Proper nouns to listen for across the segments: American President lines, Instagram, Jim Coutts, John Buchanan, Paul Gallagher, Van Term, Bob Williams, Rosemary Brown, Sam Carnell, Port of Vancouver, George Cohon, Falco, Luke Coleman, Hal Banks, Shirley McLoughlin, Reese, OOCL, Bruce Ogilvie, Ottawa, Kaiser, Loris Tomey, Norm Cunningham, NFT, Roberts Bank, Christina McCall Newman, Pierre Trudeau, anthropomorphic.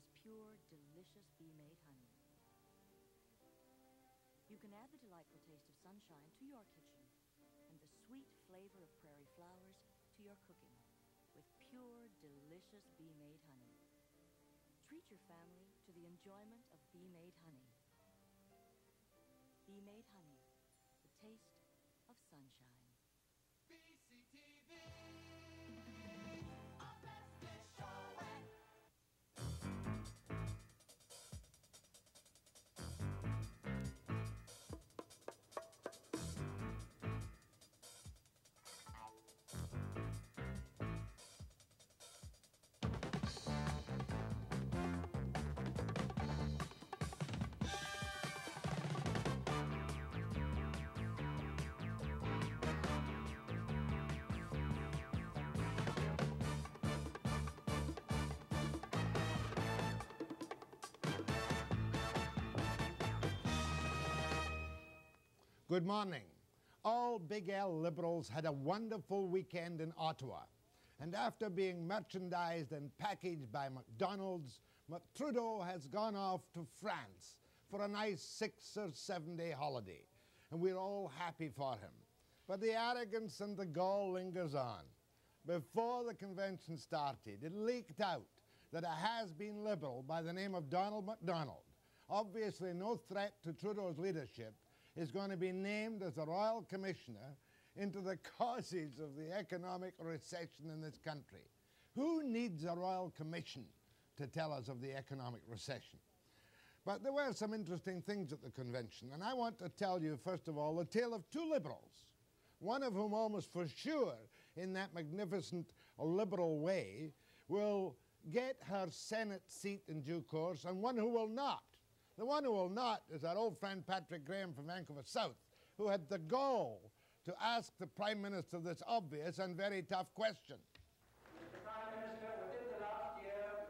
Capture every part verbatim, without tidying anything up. contains pure, delicious bee-made honey. You can add the delightful taste of sunshine to your kitchen and the sweet flavor of prairie flowers to your cooking with pure, delicious bee-made honey. Treat your family to the enjoyment of bee-made honey. Bee-made honey, the taste of sunshine. B C T V! Our best is showing! Good morning. All Big L liberals had a wonderful weekend in Ottawa. And after being merchandised and packaged by McDonald's, Trudeau has gone off to France for a nice six or seven day holiday. And we're all happy for him. But the arrogance and the gall lingers on. Before the convention started, it leaked out that a has-been liberal by the name of Donald Macdonald, obviously no threat to Trudeau's leadership, is going to be named as a Royal Commissioner into the causes of the economic recession in this country. Who needs a Royal Commission to tell us of the economic recession? But there were some interesting things at the convention, and I want to tell you, first of all, the tale of two liberals, one of whom almost for sure, in that magnificent liberal way, will get her Senate seat in due course, and one who will not. The one who will not is our old friend Patrick Graham from Vancouver South, who had the gall to ask the Prime Minister this obvious and very tough question. Mister Prime Minister, within the last year,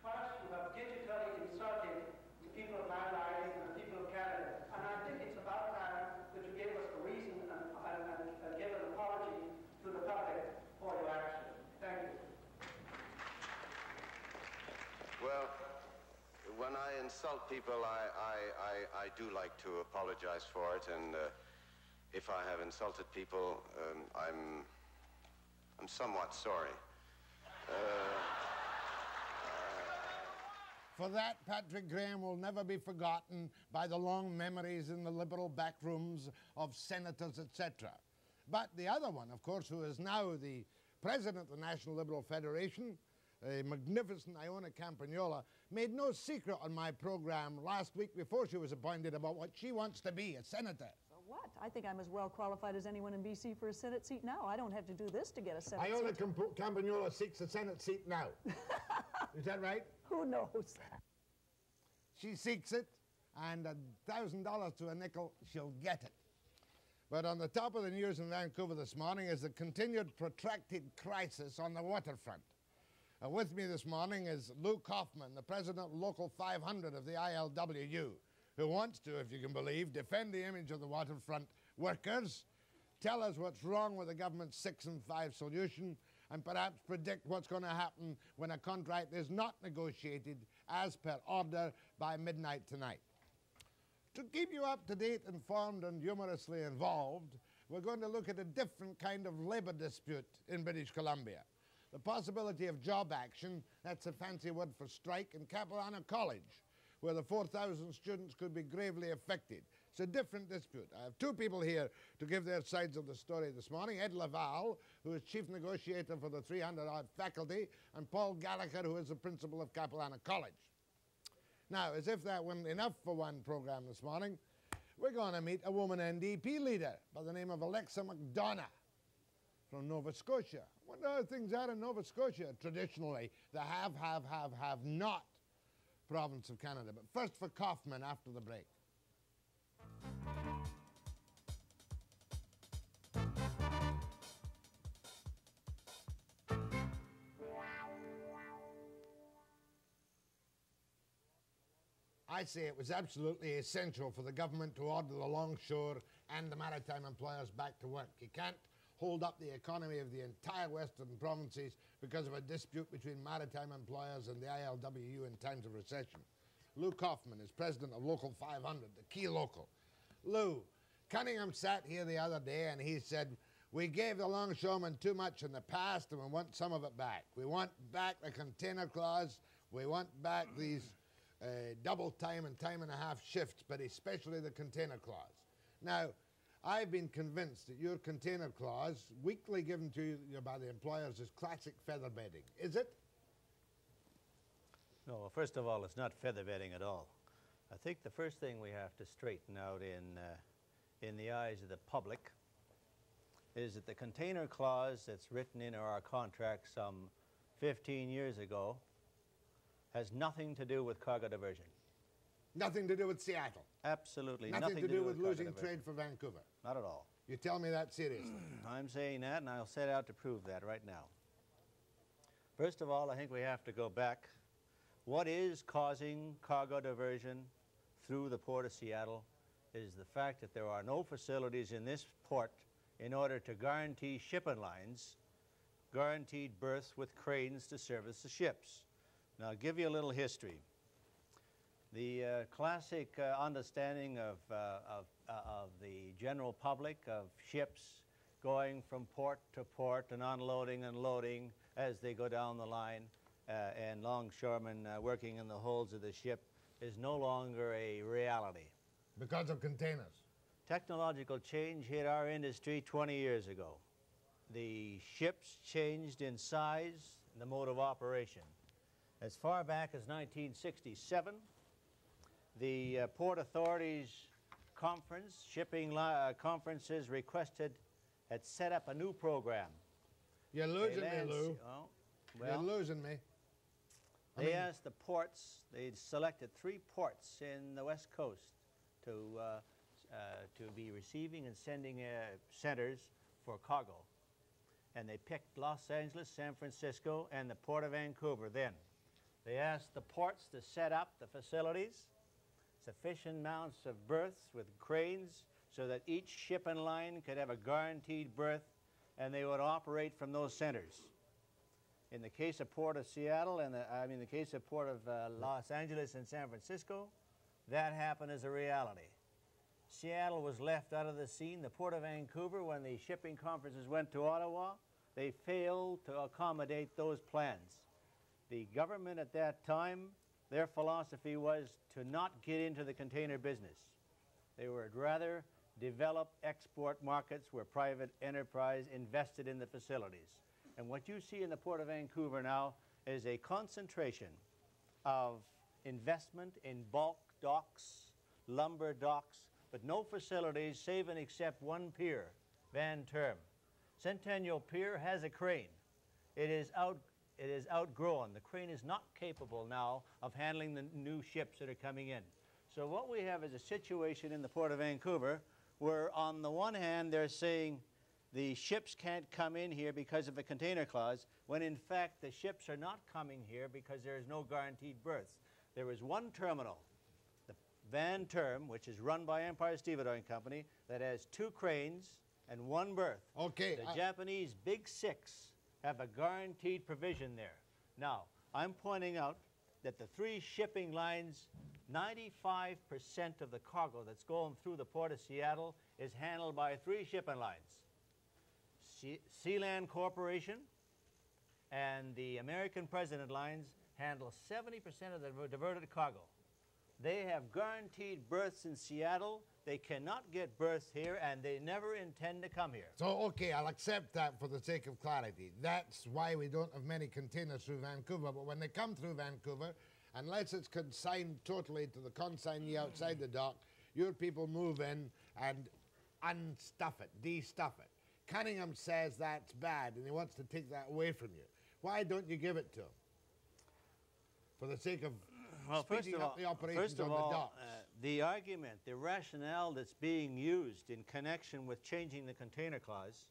twice you have digitally insulted the people of my island and the people of Canada, and I think it's about time that you gave us a reason and, and, and, and gave an apology to the public for your action. Thank you. Well, when I insult people, I, I, I, I do like to apologize for it, and uh, if I have insulted people, um, I'm, I'm somewhat sorry. Uh, uh, for that, Patrick Graham will never be forgotten by the long memories in the liberal backrooms of senators, et cetera. But the other one, of course, who is now the president of the National Liberal Federation, a magnificent Iona Campagnolo, made no secret on my program last week before she was appointed about what she wants to be, a senator. So what? I think I'm as well qualified as anyone in B C for a Senate seat now. I don't have to do this to get a Senate Iona seat. Iona Campagnolo seeks a Senate seat now. Is that right? Who knows? She seeks it, and a thousand dollars to a nickel, she'll get it. But on the top of the news in Vancouver this morning is the continued protracted crisis on the waterfront. Uh, with me this morning is Lou Kaufman, the president of Local five hundred of the I L W U, who wants to, if you can believe, defend the image of the waterfront workers, tell us what's wrong with the government's six and five solution, and perhaps predict what's going to happen when a contract is not negotiated as per order by midnight tonight. To keep you up to date, informed, and humorously involved, we're going to look at a different kind of labor dispute in British Columbia. The possibility of job action, that's a fancy word for strike, in Capilano College, where the four thousand students could be gravely affected. It's a different dispute. I have two people here to give their sides of the story this morning. Ed LaValle, who is chief negotiator for the three hundred odd faculty, and Paul Gallagher, who is the principal of Capilano College. Now, as if that wasn't enough for one program this morning, we're going to meet a woman N D P leader by the name of Alexa McDonough from Nova Scotia. I wonder how things are in Nova Scotia, traditionally the have, have, have, have not province of Canada. But first for Kaufman after the break. I say it was absolutely essential for the government to order the longshore and the maritime employers back to work. You can't hold up the economy of the entire western provinces because of a dispute between maritime employers and the I L W U in times of recession. Lou Kaufman is president of Local five hundred, the key local. Lou, Cunningham sat here the other day and he said, we gave the longshoremen too much in the past and we want some of it back. We want back the container clause, we want back these uh, double time and time and a half shifts, but especially the container clause. Now, I've been convinced that your container clause, weekly given to you by the employers, is classic feather bedding. Is it? No, well, first of all, it's not feather bedding at all. I think the first thing we have to straighten out in, uh, in the eyes of the public is that the container clause that's written into our contract some fifteen years ago has nothing to do with cargo diversion. Nothing to do with Seattle. Absolutely nothing, nothing to, to do, do with, with losing trade for Vancouver. Not at all. You tell me that seriously. I'm saying that, and I'll set out to prove that right now. First of all, I think we have to go back. What is causing cargo diversion through the Port of Seattle is the fact that there are no facilities in this port in order to guarantee shipping lines, guaranteed berths with cranes to service the ships. Now, I'll give you a little history. The uh, classic uh, understanding of, uh, of, uh, of the general public of ships going from port to port and unloading and loading as they go down the line uh, and longshoremen uh, working in the holds of the ship is no longer a reality. Because of containers. Technological change hit our industry twenty years ago. The ships changed in size and the mode of operation. As far back as nineteen sixty-seven, the uh, Port Authority's conference, shipping uh, conferences requested, had set up a new program. You're losing me, Lou. Oh, well, you're losing me. I they mean... asked the ports, they selected three ports in the West Coast to, uh, uh, to be receiving and sending uh, centers for cargo. And they picked Los Angeles, San Francisco, and the Port of Vancouver then. They asked the ports to set up the facilities, sufficient amounts of berths with cranes so that each shipping line could have a guaranteed berth, and they would operate from those centers. In the case of Port of Seattle, and the, I mean the case of Port of uh, Los Angeles and San Francisco, that happened as a reality. Seattle was left out of the scene. The Port of Vancouver, when the shipping conferences went to Ottawa, they failed to accommodate those plans. The government at that time, their philosophy was to not get into the container business. They would rather develop export markets where private enterprise invested in the facilities. And what you see in the Port of Vancouver now is a concentration of investment in bulk docks, lumber docks, but no facilities save and except one pier, Van Term. Centennial Pier has a crane. It is out. It is outgrown. The crane is not capable now of handling the new ships that are coming in. So what we have is a situation in the Port of Vancouver where on the one hand they're saying the ships can't come in here because of a container clause, when in fact the ships are not coming here because there is no guaranteed berths. There is one terminal, the Van Term, which is run by Empire Stevedoring Company, that has two cranes and one berth. Okay. The I Japanese Big Six have a guaranteed provision there. Now, I'm pointing out that the three shipping lines, ninety-five percent of the cargo that's going through the Port of Seattle is handled by three shipping lines. Sealand Corporation and the American President lines handle seventy percent of the diverted cargo. They have guaranteed berths in Seattle. They cannot get berths here, and they never intend to come here. So, okay, I'll accept that for the sake of clarity. That's why we don't have many containers through Vancouver. But when they come through Vancouver, unless it's consigned totally to the consignee outside the dock, your people move in and unstuff it, de-stuff it. Cunningham says that's bad, and he wants to take that away from you. Why don't you give it to him? For the sake of... Well, first of all, the, first of all the, uh, the argument, the rationale that's being used in connection with changing the container clause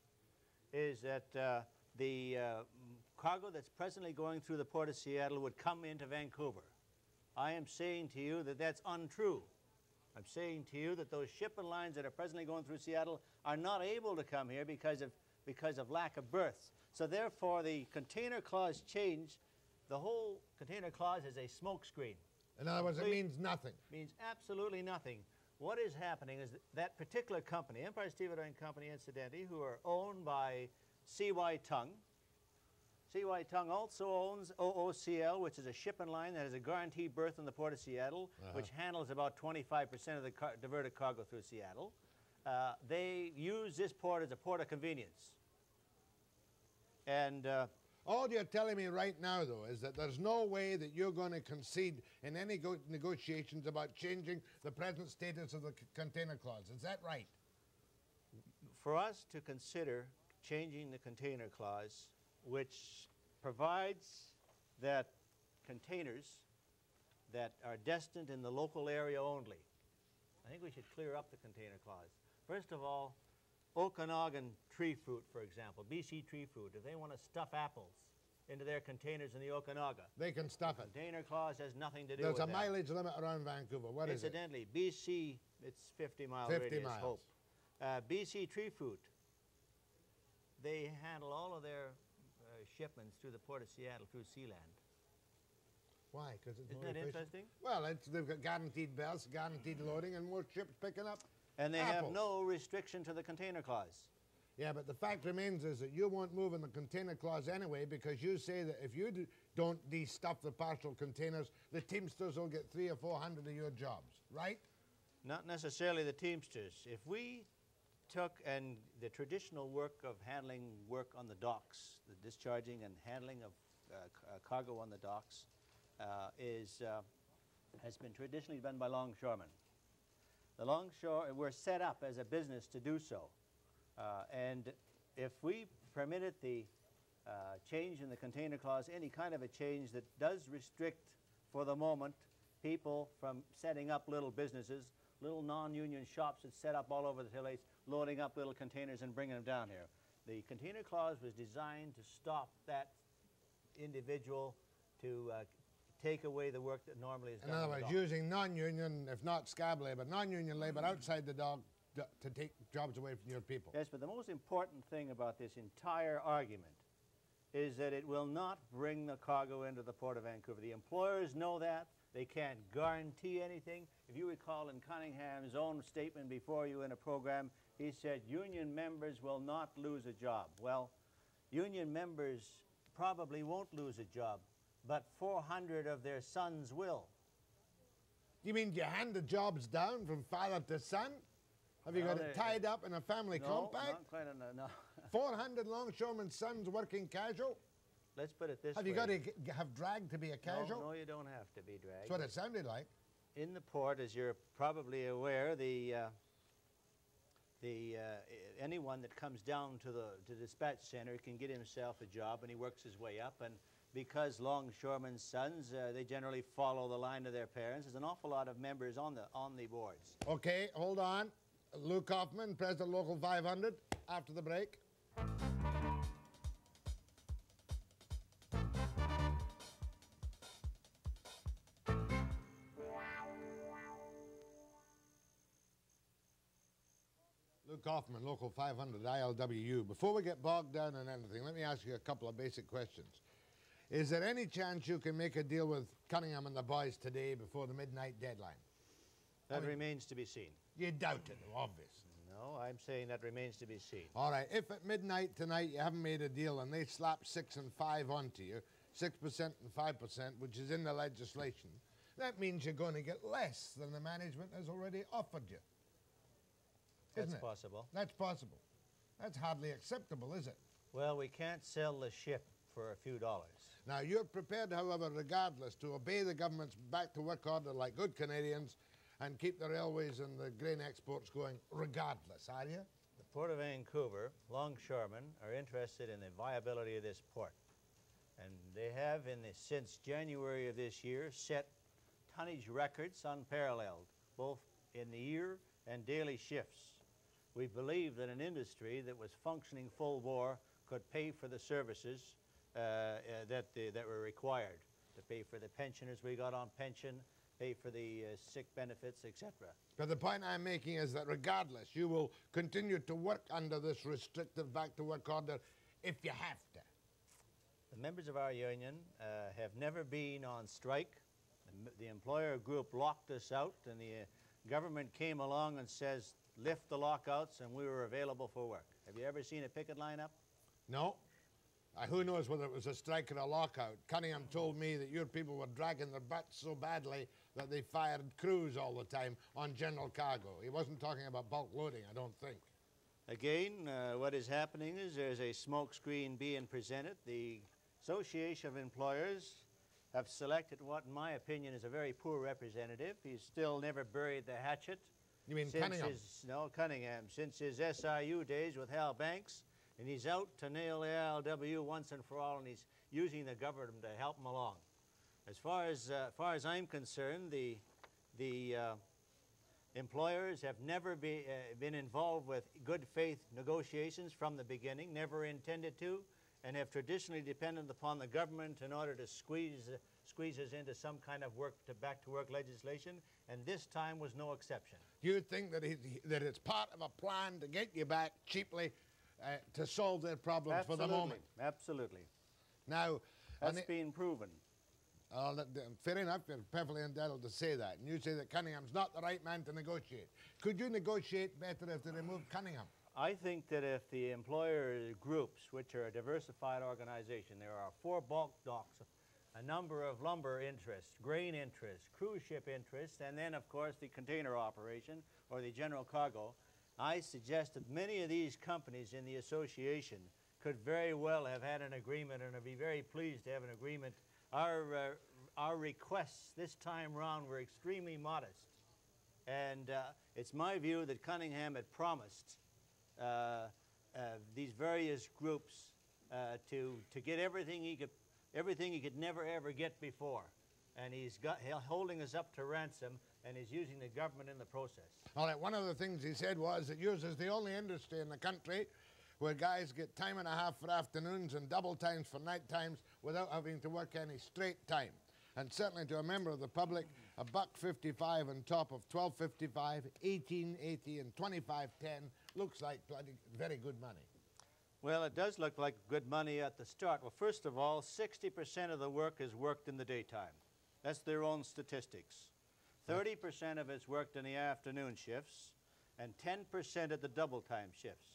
is that uh, the uh, cargo that's presently going through the Port of Seattle would come into Vancouver. I am saying to you that that's untrue. I'm saying to you that those shipping lines that are presently going through Seattle are not able to come here because of because of lack of berths. So therefore, the container clause changed. The whole container clause is a smokescreen. In other words, it means nothing. Means absolutely nothing. What is happening is that, that particular company, Empire Stevedoring Company, incidentally, who are owned by C Y Tung. C Y Tung also owns O O C L, which is a ship and line that has a guaranteed berth in the Port of Seattle, uh-huh. which handles about twenty-five percent of the car diverted cargo through Seattle. Uh, they use this port as a port of convenience. And uh, all you're telling me right now, though, is that there's no way that you're going to concede in any go negotiations about changing the present status of the c container clause. Is that right? For us to consider changing the container clause, which provides that containers that are destined in the local area only. I think we should clear up the container clause. First of all, Okanagan tree fruit, for example, B C tree fruit, if they want to stuff apples into their containers in the Okanaga, they can stuff it. Container clause has nothing to do There's with that. There's a mileage limit around Vancouver. What is it? Incidentally, B C, it's fifty mile fifty radius, miles. Hope. Uh, B C tree fruit, they handle all of their uh, shipments through the Port of Seattle, through Sealand. Why? Because it's Isn't that efficient. Interesting? Well, it's, they've got guaranteed berths, guaranteed loading, and more ships picking up And they apples. Have no restriction to the container clause. Yeah, but the fact remains is that you won't move in the container clause anyway, because you say that if you do, don't de-stuff the partial containers, the Teamsters will get three or four hundred of your jobs, right? Not necessarily the Teamsters. If we took and the traditional work of handling work on the docks, the discharging and handling of uh, uh, cargo on the docks, Uh, is, uh, has been traditionally done by longshoremen. The longshore, we're set up as a business to do so. Uh, and if we permitted the uh, change in the container clause, any kind of a change that does restrict, for the moment, people from setting up little businesses, little non-union shops that set up all over the place, loading up little containers and bringing them down here. The container clause was designed to stop that individual to uh, take away the work that normally is done. In other words, using non-union, if not scab labor, non-union labor outside the dock to take jobs away from your people. Yes, but the most important thing about this entire argument is that it will not bring the cargo into the Port of Vancouver. The employers know that. They can't guarantee anything. If you recall in Cunningham's own statement before you in a program, he said, union members will not lose a job. Well, union members probably won't lose a job, but four hundred of their sons will. You mean you hand the jobs down from father to son? Have you no, got it tied up in a family no, compact? Not quite enough, no. four hundred longshoremen's sons working casual? Let's put it this have way. Have you got to have dragged to be a casual? No, no, you don't have to be dragged. That's what it sounded like. In the port, as you're probably aware, the, uh, the, uh, anyone that comes down to the, to the dispatch center can get himself a job, and he works his way up. And because longshoremen's sons, uh, they generally follow the line of their parents. There's an awful lot of members on the on the boards. Okay, hold on. Lou Kaufman, President Local five hundred, after the break. Lou Kaufman, Local five hundred, I L W U. Before we get bogged down in anything, let me ask you a couple of basic questions. Is there any chance you can make a deal with Cunningham and the boys today before the midnight deadline? That I mean, remains to be seen. You doubt it, obviously. No, I'm saying that remains to be seen. All right, if at midnight tonight you haven't made a deal and they slap six and five onto you, six percent and five percent, which is in the legislation, that means you're going to get less than the management has already offered you. Isn't That's it? possible. That's possible. That's hardly acceptable, is it? Well, we can't sell the ship for a few dollars. Now, you're prepared, however, regardless, to obey the government's back-to-work order like good Canadians and keep the railways and the grain exports going regardless, are you? The Port of Vancouver, longshoremen, are interested in the viability of this port. And they have, in the, since January of this year, set tonnage records unparalleled, both in the year and daily shifts. We believe that an industry that was functioning full bore could pay for the services Uh, uh, that, the, that were required to pay for the pensioners we got on pension, pay for the uh, sick benefits, et cetera. But the point I'm making is that regardless, you will continue to work under this restrictive back-to-work order if you have to. The members of our union uh, have never been on strike. The, the employer group locked us out, and the uh, government came along and says, lift the lockouts, and we were available for work. Have you ever seen a picket line up? No. Uh, who knows whether it was a strike or a lockout. Cunningham told me that your people were dragging their butts so badly that they fired crews all the time on general cargo. He wasn't talking about bulk loading, I don't think. Again, uh, what is happening is there's a smokescreen being presented. The Association of Employers have selected what, in my opinion, is a very poor representative. He's still never buried the hatchet. You mean Cunningham? His, no, Cunningham. Since his S I U days with Hal Banks, and he's out to nail the I L W U once and for all, and he's using the government to help him along. As far as, uh, far as I'm concerned, the, the uh, employers have never be, uh, been involved with good faith negotiations from the beginning, never intended to, and have traditionally depended upon the government in order to squeeze, uh, squeeze us into some kind of work to back-to-work legislation, and this time was no exception. Do you think that, he, that it's part of a plan to get you back cheaply Uh, to solve their problems absolutely, for the moment. Absolutely. Now, that's been proven. Uh, that, fair enough, you're perfectly entitled to say that. And you say that Cunningham's not the right man to negotiate. Could you negotiate better if they removed Cunningham? I think that if the employer groups, which are a diversified organization, there are four bulk docks, a number of lumber interests, grain interests, cruise ship interests, and then, of course, the container operation or the general cargo. I suggest that many of these companies in the association could very well have had an agreement, and I'd be very pleased to have an agreement. Our, uh, our requests this time round were extremely modest. And uh, it's my view that Cunningham had promised uh, uh, these various groups uh, to, to get everything he, could, everything he could never, ever get before. And he's got, holding us up to ransom, and he's using the government in the process. All right, one of the things he said was that yours is the only industry in the country where guys get time and a half for afternoons and double times for night times without having to work any straight time. And certainly to a member of the public, a buck fifty-five on top of twelve fifty-five, eighteen eighty, and twenty-five ten looks like bloody very good money. Well, it does look like good money at the start. Well, first of all, sixty percent of the work is worked in the daytime. That's their own statistics. thirty percent of it's worked in the afternoon shifts and ten percent at the double-time shifts.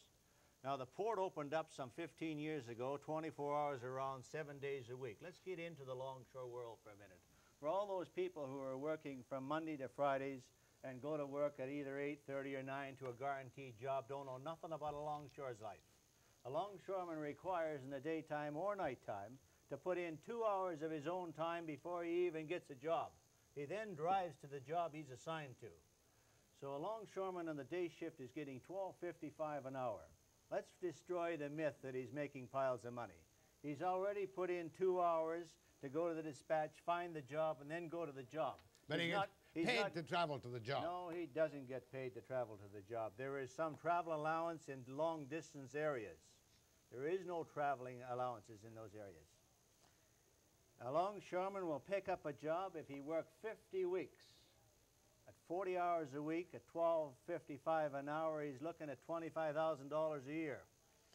Now, the port opened up some fifteen years ago, twenty-four hours around, seven days a week. Let's get into the longshore world for a minute. For all those people who are working from Monday to Fridays and go to work at either eight thirty or nine to a guaranteed job, don't know nothing about a longshore's life. A longshoreman requires in the daytime or nighttime to put in two hours of his own time before he even gets a job. He then drives to the job he's assigned to. So a longshoreman on the day shift is getting twelve fifty-five an hour. Let's destroy the myth that he's making piles of money. He's already put in two hours to go to the dispatch, find the job, and then go to the job. But he's he gets not, he's paid not, to travel to the job. No, he doesn't get paid to travel to the job. There is some travel allowance in long-distance areas. There is no traveling allowances in those areas. A longshoreman will pick up a job if he worked fifty weeks. At forty hours a week, at twelve fifty-five an hour, he's looking at twenty-five thousand dollars a year.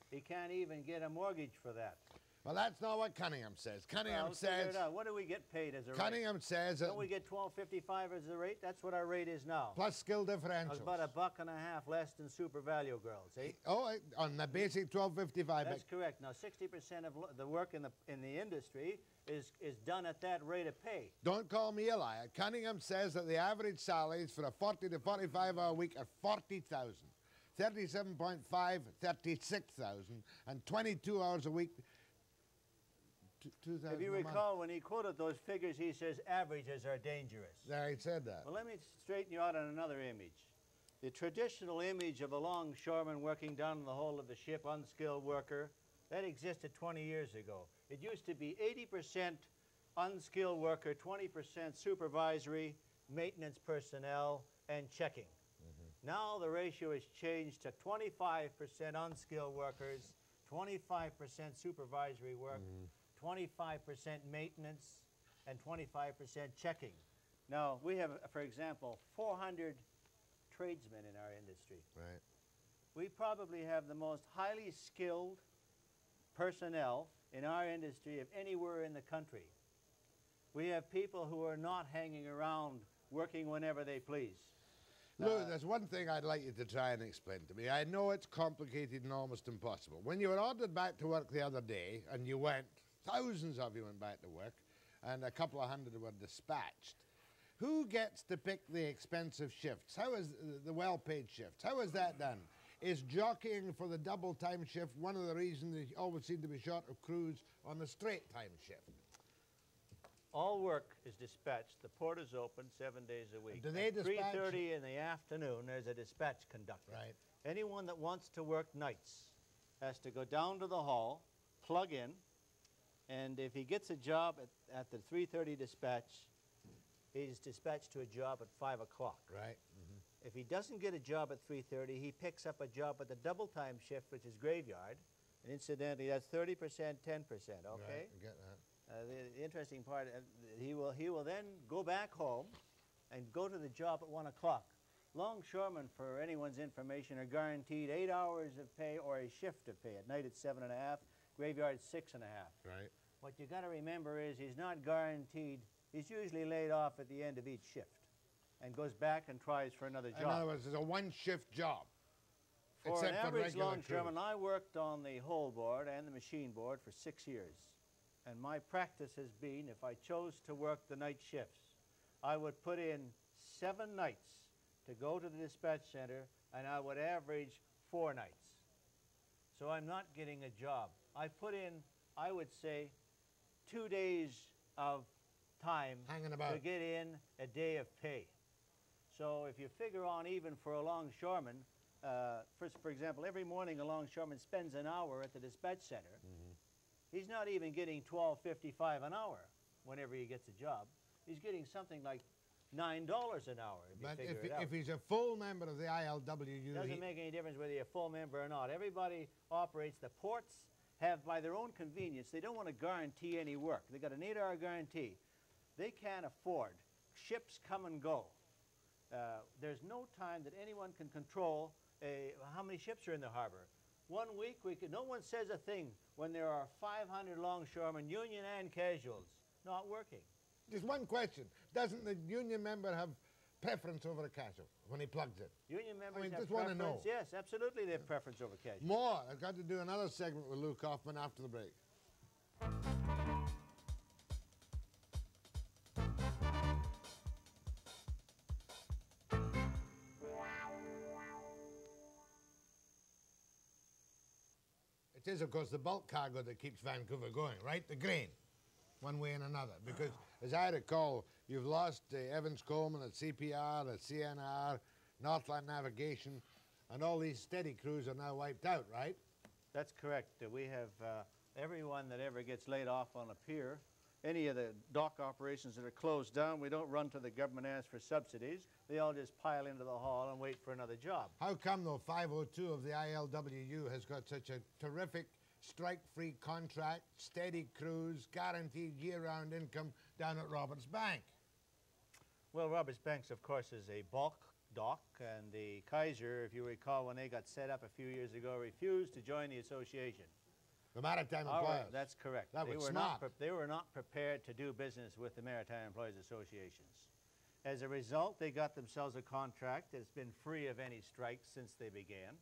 He can't even get a mortgage for that. Well, that's not what Cunningham says. Cunningham well, says... What do we get paid as a Cunningham rate? Cunningham says... Don't we get twelve fifty-five as the rate? That's what our rate is now. Plus skill differentials. About a buck and a half less than super value girls, eh? Oh, on the basic twelve fifty-five. That's correct. Now, sixty percent of the work in the, in the industry is, is done at that rate of pay. Don't call me a liar. Cunningham says that the average salaries for a forty to forty-five hour week are forty thousand dollars. thirty-seven point five, thirty-six thousand dollars. And twenty-two hours a week... If you recall, when he quoted those figures, he says averages are dangerous. Yeah, he said that. Well, let me straighten you out on another image. The traditional image of a longshoreman working down in the hull of the ship, unskilled worker, that existed twenty years ago. It used to be eighty percent unskilled worker, twenty percent supervisory, maintenance personnel, and checking. Mm-hmm. Now the ratio has changed to twenty-five percent unskilled workers, twenty-five percent supervisory work, mm-hmm. twenty-five percent maintenance, and twenty-five percent checking. Now, we have, for example, four hundred tradesmen in our industry. Right. We probably have the most highly skilled personnel in our industry of anywhere in the country. We have people who are not hanging around working whenever they please. Lou, uh, there's one thing I'd like you to try and explain to me. I know it's complicated and almost impossible. When you were ordered back to work the other day, and you went, thousands of you went back to work, and a couple of hundred were dispatched, who gets to pick the expensive shifts? How is the well-paid shifts? How is that done? Is jockeying for the double-time shift one of the reasons that you always seem to be short of crews on the straight-time shift? All work is dispatched. The port is open seven days a week. Do they dispatch? At three thirty in the afternoon, there's a dispatch conductor. Right. Anyone that wants to work nights has to go down to the hall, plug in, and if he gets a job at, at the three thirty dispatch, he's dispatched to a job at five o'clock. Right. Mm-hmm. If he doesn't get a job at three thirty, he picks up a job at the double-time shift, which is graveyard. And incidentally, that's thirty percent, ten percent, okay? Right, I get that. Uh, the, the interesting part, uh, he will he will then go back home and go to the job at one o'clock. Longshoremen, for anyone's information, are guaranteed eight hours of pay or a shift of pay. At night it's seven and a half, graveyard it's six and a half. Right. What you got to remember is he's not guaranteed, he's usually laid off at the end of each shift and goes back and tries for another job. In other words, it's a one-shift job. For except an average longshoreman, I worked on the hole board and the machine board for six years. And my practice has been, if I chose to work the night shifts, I would put in seven nights to go to the dispatch center, and I would average four nights. So I'm not getting a job. I put in, I would say, two days of time hanging about to get in a day of pay. So if you figure on even for a longshoreman, uh, for, for example, every morning a longshoreman spends an hour at the dispatch center. Mm-hmm. He's not even getting twelve fifty-five an hour whenever he gets a job. He's getting something like nine dollars an hour. If but you figure if, it out. If he's a full member of the I L W U... It doesn't make any difference whether you're a full member or not. Everybody operates. The ports have, by their own convenience, they don't want to guarantee any work. They've got an eight-hour guarantee. They can't afford. Ships come and go. Uh, there's no time that anyone can control a, how many ships are in the harbor. One week, we could, no one says a thing when there are five hundred longshoremen, union and casuals, not working. Just one question. Doesn't the union member have preference over a casual when he plugs it? Union members I mean, have just preference, want to know. Yes, absolutely they have yeah. preference over casuals. More. I've got to do another segment with Lou Kaufman after the break. It is, of course, the bulk cargo that keeps Vancouver going, right? The grain, one way and another. Because, as I recall, you've lost uh, Evans-Coleman at C P R, at C N R, Northland Navigation, and all these steady crews are now wiped out, right? That's correct. We have uh, everyone that ever gets laid off on a pier, any of the dock operations that are closed down, we don't run to the government and ask for subsidies. They all just pile into the hall and wait for another job. How come, though, five oh two of the I L W U has got such a terrific strike-free contract, steady crews, guaranteed year-round income down at Roberts Bank? Well, Roberts Bank, of course, is a bulk dock, and the Kaiser, if you recall, when they got set up a few years ago, refused to join the association. The Maritime Employers. Right, that's correct. That they was were smart. Not they were not prepared to do business with the Maritime Employers Associations. As a result, they got themselves a contract that's been free of any strikes since they began.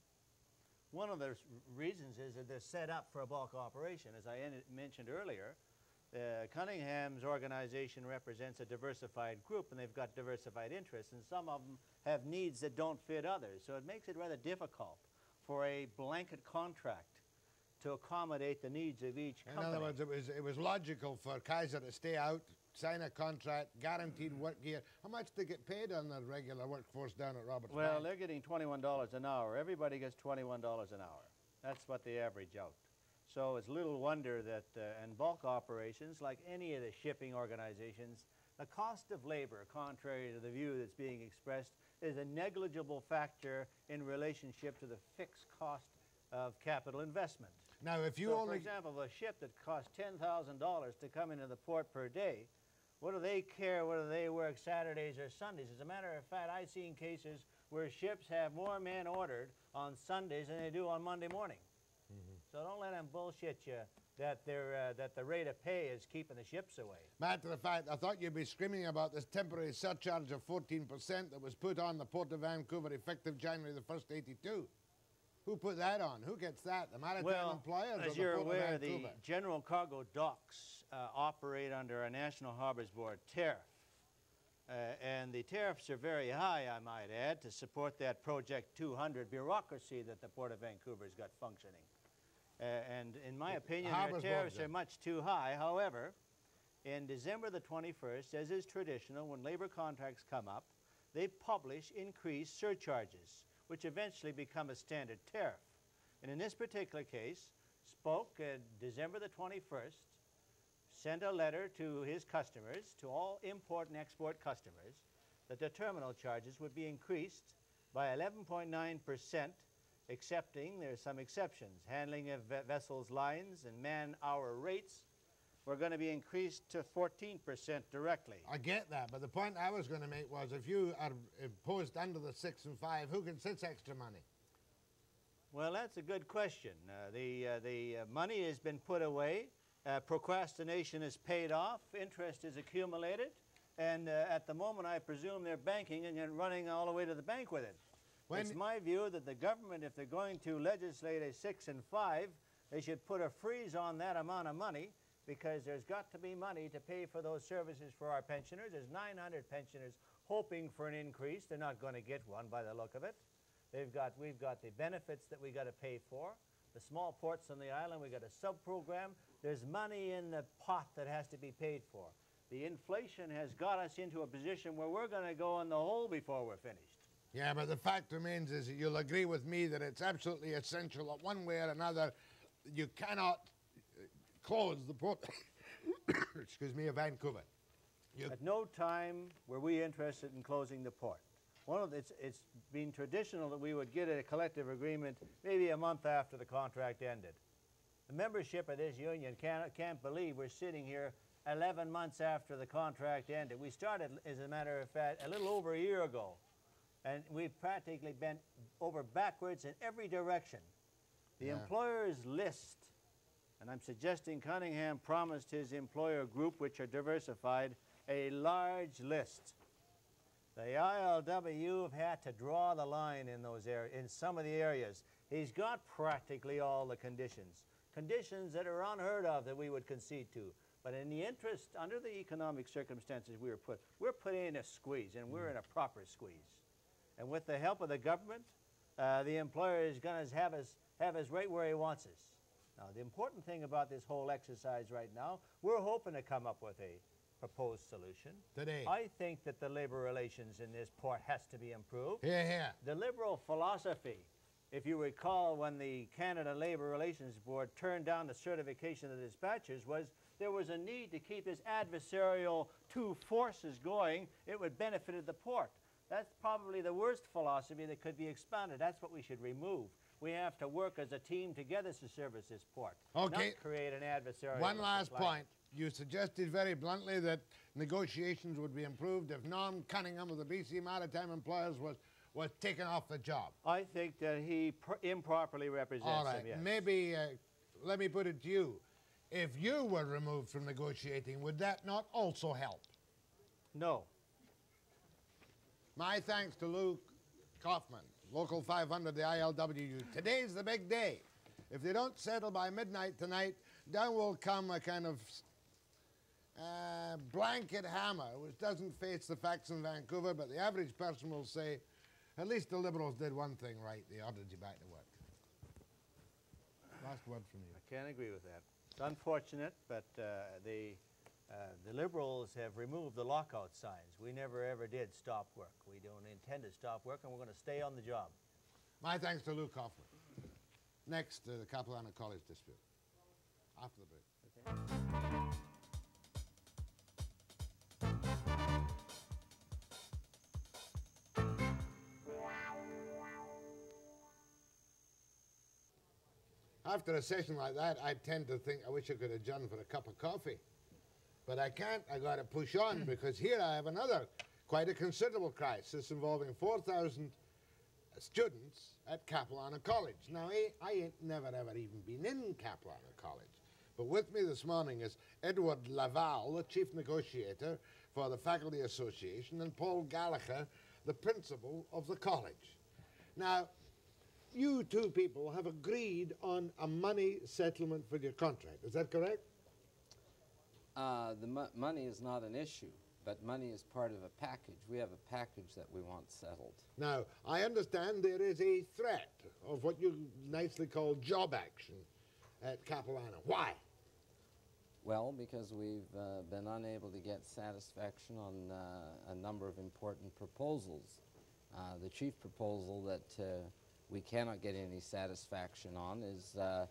One of the reasons is that they're set up for a bulk operation. As I ended, mentioned earlier, uh, Cunningham's organization represents a diversified group, and they've got diversified interests, and some of them have needs that don't fit others. So it makes it rather difficult for a blanket contract to accommodate the needs of each company. In other words, it was, it was logical for Kaiser to stay out, sign a contract, guaranteed work gear. How much do they get paid on the regular workforce down at Roberts Bank? Well, they're getting twenty-one dollars an hour. Everybody gets twenty-one dollars an hour. That's what they average out. So it's little wonder that uh, in bulk operations, like any of the shipping organizations, the cost of labor, contrary to the view that's being expressed, is a negligible factor in relationship to the fixed cost of capital investment. Now, if you so only... for example, a ship that costs ten thousand dollars to come into the port per day What do they care whether they work Saturdays or Sundays? As a matter of fact, I've seen cases where ships have more men ordered on Sundays than they do on Monday morning. Mm-hmm. So don't let them bullshit you that they're, uh, that the rate of pay is keeping the ships away. Matter of fact, I thought you'd be screaming about this temporary surcharge of fourteen percent that was put on the Port of Vancouver effective January the first, eighty-two. Who put that on? Who gets that? The maritime well, employers as or you're the Port aware, of Vancouver? The general cargo docks uh, operate under a National Harbors Board tariff. Uh, and the tariffs are very high, I might add, to support that Project two hundred bureaucracy that the Port of Vancouver's got functioning. Uh, and in my opinion, their tariffs are much too high. However, in December the twenty-first, as is traditional, when labor contracts come up, they publish increased surcharges, which eventually become a standard tariff. And in this particular case, Spoke, uh, December the twenty-first, sent a letter to his customers, to all import and export customers, that the terminal charges would be increased by eleven point nine percent, excepting, there are some exceptions, handling of vessels' lines and man-hour rates were going to be increased to fourteen percent directly. I get that, but the point I was going to make was if you are imposed under the six and five, who gets this extra money? Well, that's a good question. Uh, the uh, the uh, money has been put away, uh, procrastination is paid off, interest is accumulated, and uh, at the moment I presume they're banking and you're running all the way to the bank with it. When it's my view that the government, if they're going to legislate a six and five, they should put a freeze on that amount of money, because there's got to be money to pay for those services for our pensioners. There's nine hundred pensioners hoping for an increase. They're not going to get one by the look of it. They've got, we've got the benefits that we got to pay for. The small ports on the island, we got a sub-program. There's money in the pot that has to be paid for. The inflation has got us into a position where we're going to go in the hole before we're finished. Yeah, but the fact remains is that you'll agree with me that it's absolutely essential that one way or another, you cannot close the port excuse me, of Vancouver. You At no time were we interested in closing the port. One of the, it's, it's been traditional that we would get a collective agreement maybe a month after the contract ended. The membership of this union can't, can't believe we're sitting here eleven months after the contract ended. We started, as a matter of fact, a little over a year ago, and we've practically bent over backwards in every direction. The yeah. employers list, and I'm suggesting Cunningham promised his employer group, which are diversified, a large list. The I L W U have had to draw the line in those areas, in some of the areas. He's got practically all the conditions, conditions that are unheard of that we would concede to. But in the interest, under the economic circumstances we were put, we're put in a squeeze, and we're in a proper squeeze. And with the help of the government, uh, the employer is going to have us, have us right where he wants us. Now, the important thing about this whole exercise right now, we're hoping to come up with a proposed solution. Today. I think that the labor relations in this port has to be improved. Hear, hear. The liberal philosophy, if you recall when the Canada Labor Relations Board turned down the certification of the dispatchers, was there was a need to keep this adversarial two forces going. It would benefit the port. That's probably the worst philosophy that could be expounded. That's what we should remove. We have to work as a team together to service this port, okay. Not create an adversary. One last point. You suggested very bluntly that negotiations would be improved if Norm Cunningham of the B C Maritime Employers was, was taken off the job. I think that he pr improperly represents All right. him, yes. Maybe, uh, let me put it to you. If you were removed from negotiating, would that not also help? No. My thanks to Lou Kaufman. Local five hundred, the I L W U. Today's the big day. If they don't settle by midnight tonight, down will come a kind of uh, blanket hammer, which doesn't face the facts in Vancouver, but the average person will say, at least the Liberals did one thing right. They ordered you back to work. Last word from you. I can't agree with that. It's unfortunate, but uh, the, uh, the Liberals have removed the lockout signs. We never, ever did stop work. We don't intend to stop work, and we're going to stay on the job. My thanks to Lou Kaufman. Next, uh, the Capilano College dispute. After the break. Okay. After a session like that, I tend to think, I wish I could adjourn for a cup of coffee. But I can't. I got to push on because here I have another, quite a considerable crisis involving four thousand students at Capilano College. Now, I, I ain't never, ever even been in Capilano College. But with me this morning is Edward LaValle, the chief negotiator for the Faculty Association, and Paul Gallagher, the principal of the college. Now, you two people have agreed on a money settlement for your contract. Is that correct? Uh, the mo money is not an issue, but money is part of a package. We have a package that we want settled. Now, I understand there is a threat of what you nicely call job action at Capilano. Why? Well, because we've uh, been unable to get satisfaction on uh, a number of important proposals. Uh, the chief proposal that uh, we cannot get any satisfaction on is uh,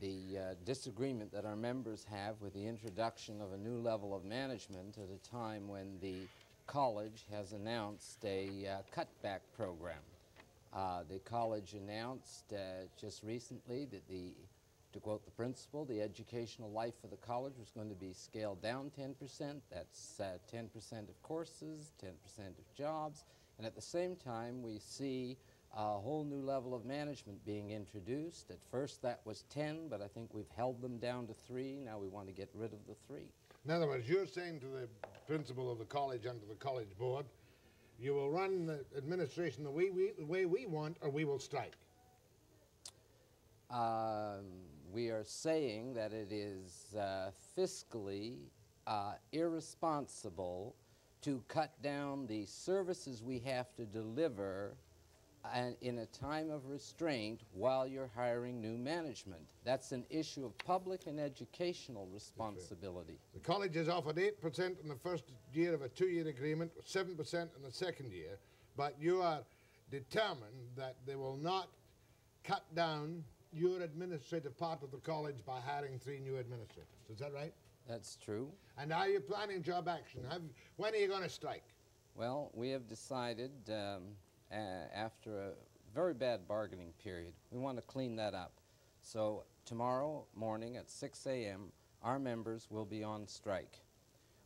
the uh, disagreement that our members have with the introduction of a new level of management at a time when the college has announced a uh, cutback program. Uh, the college announced uh, just recently that the, to quote the principal, the educational life of the college was going to be scaled down ten percent. That's uh, ten percent of courses, ten percent of jobs. And at the same time, we see a whole new level of management being introduced. At first that was ten, but I think we've held them down to three. Now we want to get rid of the three. In other words, you're saying to the principal of the college and to the college board, you will run the administration the way we, the way we want, or we will strike. Um, we are saying that it is uh, fiscally uh, irresponsible to cut down the services we have to deliver and in a time of restraint while you're hiring new management. That's an issue of public and educational responsibility. The college is offered eight percent in the first year of a two-year agreement, seven percent in the second year, but you are determined that they will not cut down your administrative part of the college by hiring three new administrators. Is that right? That's true. And are you planning job action? Have, when are you going to strike? Well, we have decided um, Uh, after a very bad bargaining period. We want to clean that up. So tomorrow morning at six A M, our members will be on strike.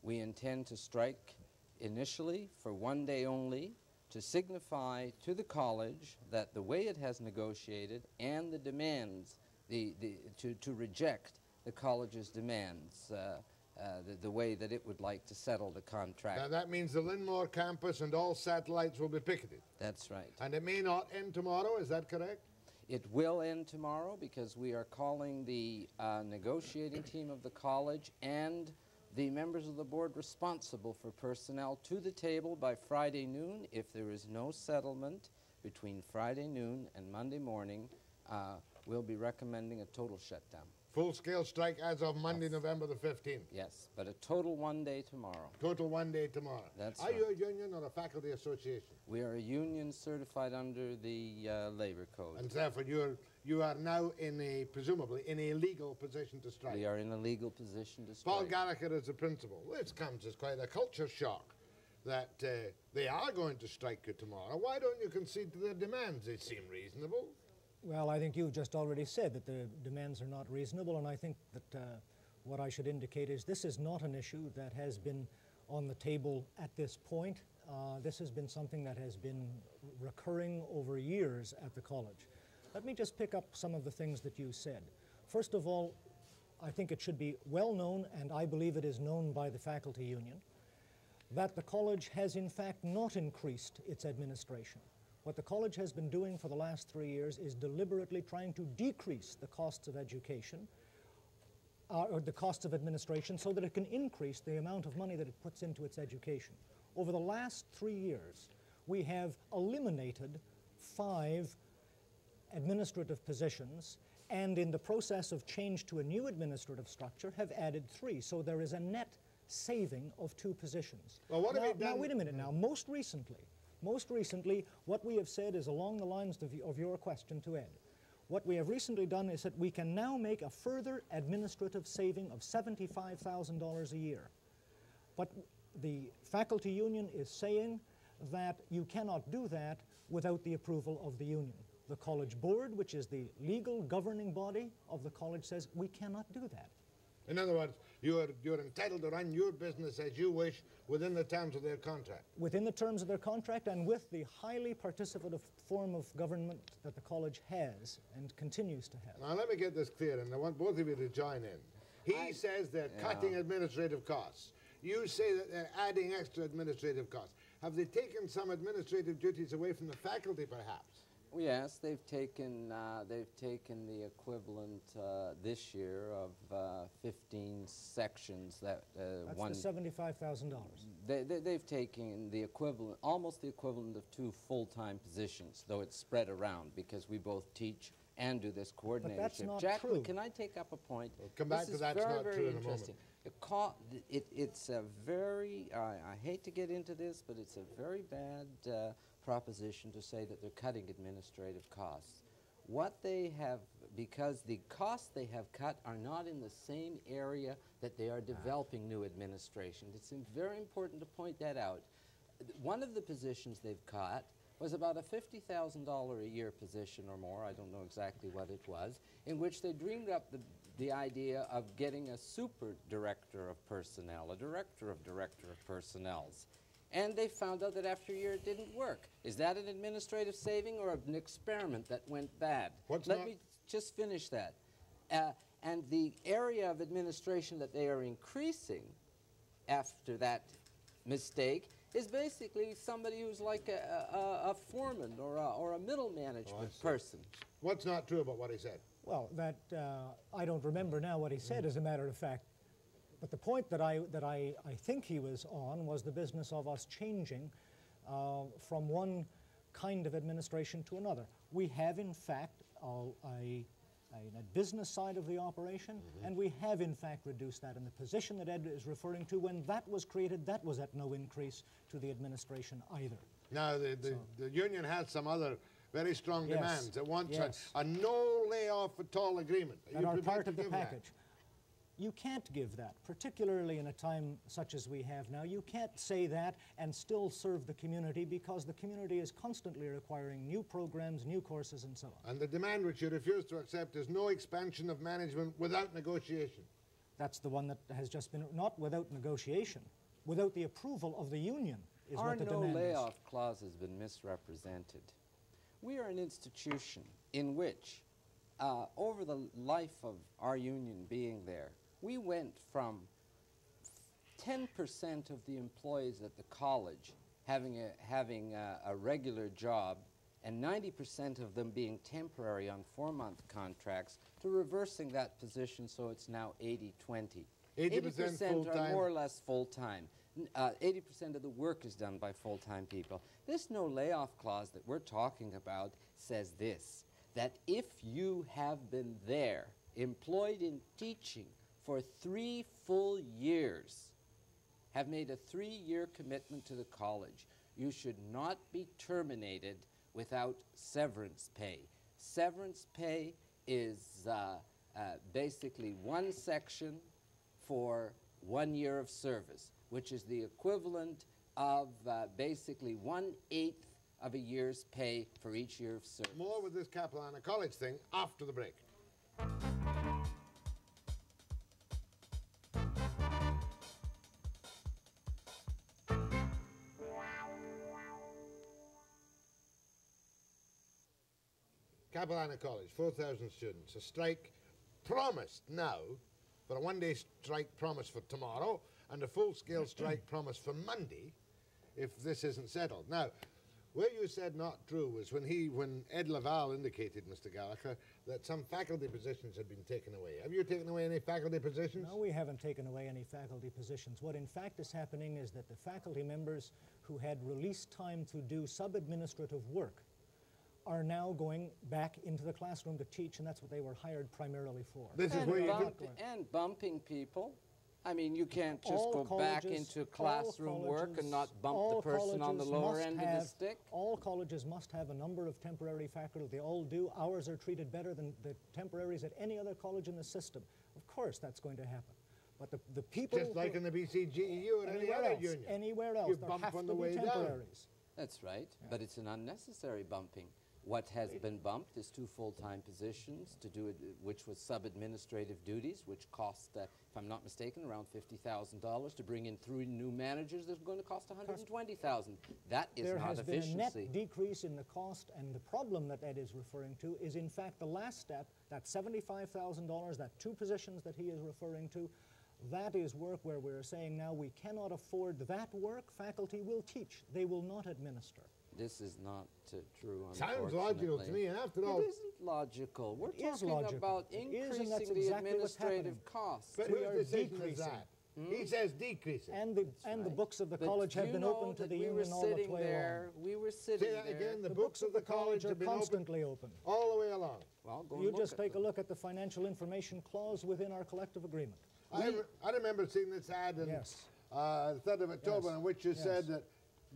We intend to strike initially for one day only to signify to the college that the way it has negotiated and the demands, the, the, to, to reject the college's demands. Uh, Uh, the, the way that it would like to settle the contract. Now that means the Linmore campus and all satellites will be picketed. That's right. And it may not end tomorrow, is that correct? It will end tomorrow because we are calling the uh, negotiating team of the college and the members of the board responsible for personnel to the table by Friday noon. If there is no settlement between Friday noon and Monday morning, uh, we'll be recommending a total shutdown. Full-scale strike as of Monday, yes. November the fifteenth. Yes, but a total one day tomorrow. Total one day tomorrow. That's Are right. you a union or a faculty association? We are a union certified under the uh, labor code. And therefore you're, you are now in a, presumably, in a legal position to strike. We are in a legal position to strike. Paul Gallagher is the principal. This comes as quite a culture shock that uh, they are going to strike you tomorrow. Why don't you concede to their demands? They seem reasonable. Well, I think you've just already said that the demands are not reasonable, and I think that uh, what I should indicate is this is not an issue that has been on the table at this point. Uh, this has been something that has been recurring over years at the college. Let me just pick up some of the things that you said. First of all, I think it should be well known, and I believe it is known by the faculty union, that the college has in fact not increased its administration. What the college has been doing for the last three years is deliberately trying to decrease the costs of education, uh, or the costs of administration, so that it can increase the amount of money that it puts into its education. Over the last three years, we have eliminated five administrative positions, and in the process of change to a new administrative structure, have added three. So there is a net saving of two positions. Well, what now, have you done? Now, wait a minute now. Most recently, Most recently, what we have said is along the lines of, of your question to Ed. What we have recently done is that we can now make a further administrative saving of seventy-five thousand dollars a year. But the faculty union is saying that you cannot do that without the approval of the union. The college board, which is the legal governing body of the college, says we cannot do that. In other words, you're, you're entitled to run your business as you wish within the terms of their contract. Within the terms of their contract and with the highly participative form of government that the college has and continues to have. Now, let me get this clear, and I want both of you to join in. He I, says they're yeah. cutting administrative costs. You say that they're adding extra administrative costs. Have they taken some administrative duties away from the faculty, perhaps? Yes, they've taken uh, they've taken the equivalent uh, this year of uh, fifteen sections that uh, that's one. That's the seventy-five thousand dollars. They, they they've taken the equivalent, almost the equivalent of two full-time positions, though it's spread around because we both teach and do this coordinatorship. But that's not Jack, true. Can I take up a point? We'll come back this to that's not very true in a moment. It, it, it's a very, uh, I hate to get into this, but it's a very bad uh, proposition to say that they're cutting administrative costs. What they have, because the costs they have cut are not in the same area that they are developing new administration. It's very important to point that out. One of the positions they've cut was about a fifty thousand dollars a year position or more, I don't know exactly what it was, in which they dreamed up the the idea of getting a super director of personnel, a director of director of personnels. And they found out that after a year it didn't work. Is that an administrative saving or an experiment that went bad? What's Let me just finish that. Uh, and the area of administration that they are increasing after that mistake is basically somebody who's like a, a, a foreman or a, or a middle management oh, person. What's not true about what he said? Well, that uh, I don't remember now what he said, mm. as a matter of fact. But the point that I that I, I think he was on was the business of us changing uh, from one kind of administration to another. We have, in fact, uh, a, a, a business side of the operation, mm-hmm. and we have, in fact, reduced that. And the position that Ed is referring to, when that was created, that was at no increase to the administration either. Now, the, the, so the union had some other very strong yes. demands that want yes. a, a no layoff at all agreement. That are part of the package. That? You can't give that, particularly in a time such as we have now. You can't say that and still serve the community because the community is constantly requiring new programs, new courses, and so on. And the demand which you refuse to accept is no expansion of management without negotiation. That's the one that has just been, not without negotiation, without the approval of the union is what the demand is. Our no layoff clause has been misrepresented. We are an institution in which, uh, over the life of our union being there, we went from ten percent of the employees at the college having a, having a, a regular job and ninety percent of them being temporary on four-month contracts to reversing that position, so it's now eighty twenty. eighty percent are more or less full-time. eighty percent uh, of the work is done by full-time people. This no layoff clause that we're talking about says this, that if you have been there, employed in teaching for three full years, have made a three-year commitment to the college, you should not be terminated without severance pay. Severance pay is uh, uh, basically one section for one year of service, which is the equivalent of uh, basically one-eighth of a year's pay for each year of service. More with this Capilano College thing after the break. Capilano College, four thousand students, a strike promised now, but a one-day strike promised for tomorrow, and a full-scale strike promised for Monday if this isn't settled. Now, where you said not true was when he, when Ed LaValle indicated, Mister Gallagher, that some faculty positions had been taken away. Have you taken away any faculty positions? No, we haven't taken away any faculty positions. What in fact is happening is that the faculty members who had release time to do sub-administrative work are now going back into the classroom to teach, and that's what they were hired primarily for. This and is where you And bumping people. I mean, you can't just all go colleges, back into classroom colleges, work and not bump the person on the lower end have, of the stick. All colleges must have a number of temporary faculty. They all do. Ours are treated better than the temporaries at any other college in the system. Of course that's going to happen. But the, the people... Just like in the B C G E U and any other else, union. Anywhere else. You there bump have on to the way temporaries. Down. That's right, yeah. But it's an unnecessary bumping. What has been bumped is two full-time positions, to do it, which was sub-administrative duties, which cost, uh, if I'm not mistaken, around fifty thousand dollars to bring in three new managers. That's going to cost one hundred twenty thousand dollars. That is there not efficiency. There has been a net decrease in the cost, and the problem that Ed is referring to is, in fact, the last step, that seventy-five thousand dollars, that two positions that he is referring to, that is work where we're saying now we cannot afford that work. Faculty will teach. They will not administer. This is not uh, true, unfortunately. Sounds logical to me, and after all... It isn't logical. We're talking logical. about increasing the exactly administrative costs. But we are decreasing. Hmm? He says decreasing. And the, and right. the books of the but college have been open to the we union all the way there, along. We were sitting there. Say that again, the, the books, books of the college, college have been constantly open. open. All the way along. Well, go you just take them. a look at the financial information clause within our collective agreement. I, re I remember seeing this ad on yes. uh, the third of October, yes. in which you yes. said that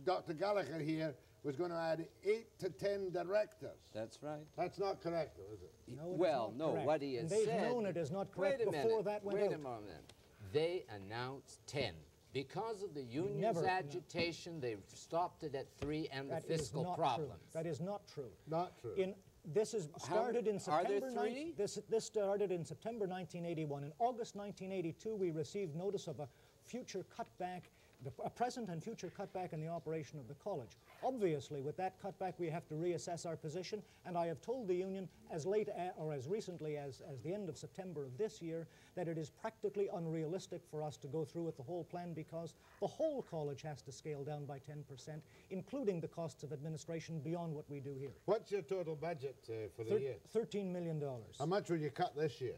Doctor Gallagher here was going to add eight to ten directors. That's right. That's not correct, though, is it? No, it well, is not no, correct. what he has They've said... They've known it is not correct before minute, that went wait out. Wait a moment. They announced ten. Because of the union's Never, agitation, no. they stopped it at three and that the fiscal problems. True. That is not true. Not true. In This is started How, in September ninth, this, this started in September nineteen eighty-one. In August nineteen eighty-two, we received notice of a future cutback, the, a present and future cutback in the operation of the college. Obviously, with that cutback, we have to reassess our position, and I have told the union as late a, or as recently as, as the end of September of this year that it is practically unrealistic for us to go through with the whole plan because the whole college has to scale down by ten percent, including the costs of administration beyond what we do here. What's your total budget uh, for Thir the year? thirteen million dollars. How much will you cut this year?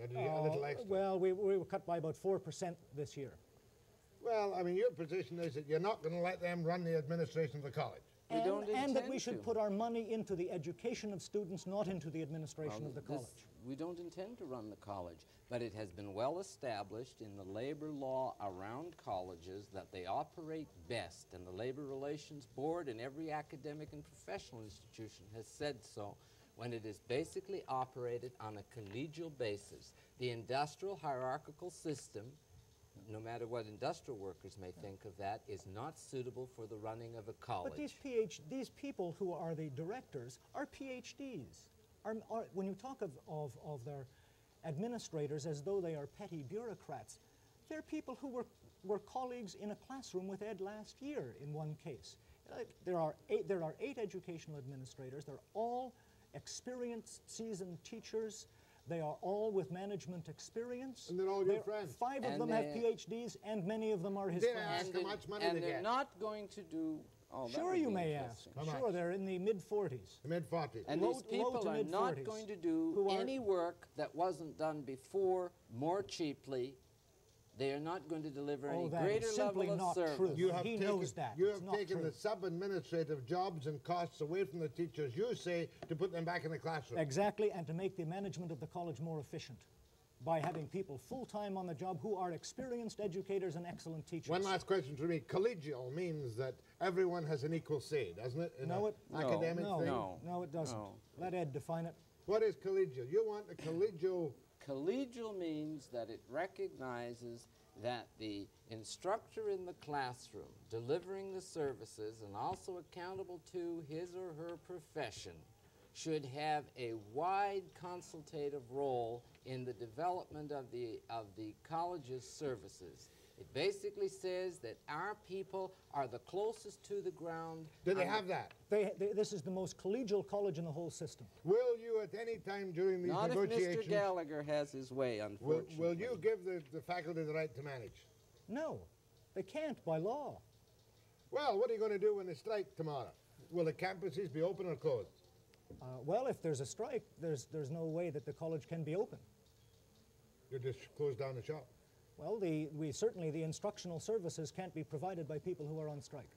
Or did you uh, a little extra? Well, we, we were cut by about four percent this year. Well, I mean, your position is that you're not going to let them run the administration of the college. And, we don't and that we should to. put our money into the education of students, not into the administration well, of the college. We don't intend to run the college, but it has been well established in the labor law around colleges that they operate best, and the Labor Relations Board and every academic and professional institution has said so, when it is basically operated on a collegial basis. The industrial hierarchical system, no matter what industrial workers may think of that, is not suitable for the running of a college. But these, PhD, these people who are the directors are PhDs. Are, are, when you talk of, of, of their administrators as though they are petty bureaucrats, they're people who were, were colleagues in a classroom with Ed last year in one case. Uh, there, are eight, there are eight educational administrators. They're all experienced, seasoned teachers. They are all with management experience. And they're all your friends. Five and of them have PhDs, and many of them are his friends. Ask and how much money and they they're get. not going to do all that. Sure, you may ask. How sure, much? They're in the mid forties. The mid forties. And low, these people are not going to do any work that wasn't done before more cheaply. They are not going to deliver oh, any greater level of not service. True. You have he taken, knows that. You have it's taken the sub-administrative jobs and costs away from the teachers, you say, to put them back in the classroom. Exactly, and to make the management of the college more efficient by having people full-time on the job who are experienced educators and excellent teachers. One last question for me. Collegial means that everyone has an equal say, doesn't it? In no, it no, academic no, thing? No, no, it doesn't. No. Let Ed define it. What is collegial? You want a collegial... Collegial means that it recognizes that the instructor in the classroom delivering the services and also accountable to his or her profession should have a wide consultative role in the development of the, of the college's services. It basically says that our people are the closest to the ground. Do they have that? They, they, this is the most collegial college in the whole system. Will you at any time during these Not negotiations... Not if Mister Gallagher has his way, unfortunately. Will, will you give the, the faculty the right to manage? No, they can't by law. Well, what are you going to do when they strike tomorrow? Will the campuses be open or closed? Uh, well, if there's a strike, there's, there's no way that the college can be open. You'll just close down the shop. Well, the, we certainly, the instructional services can't be provided by people who are on strike.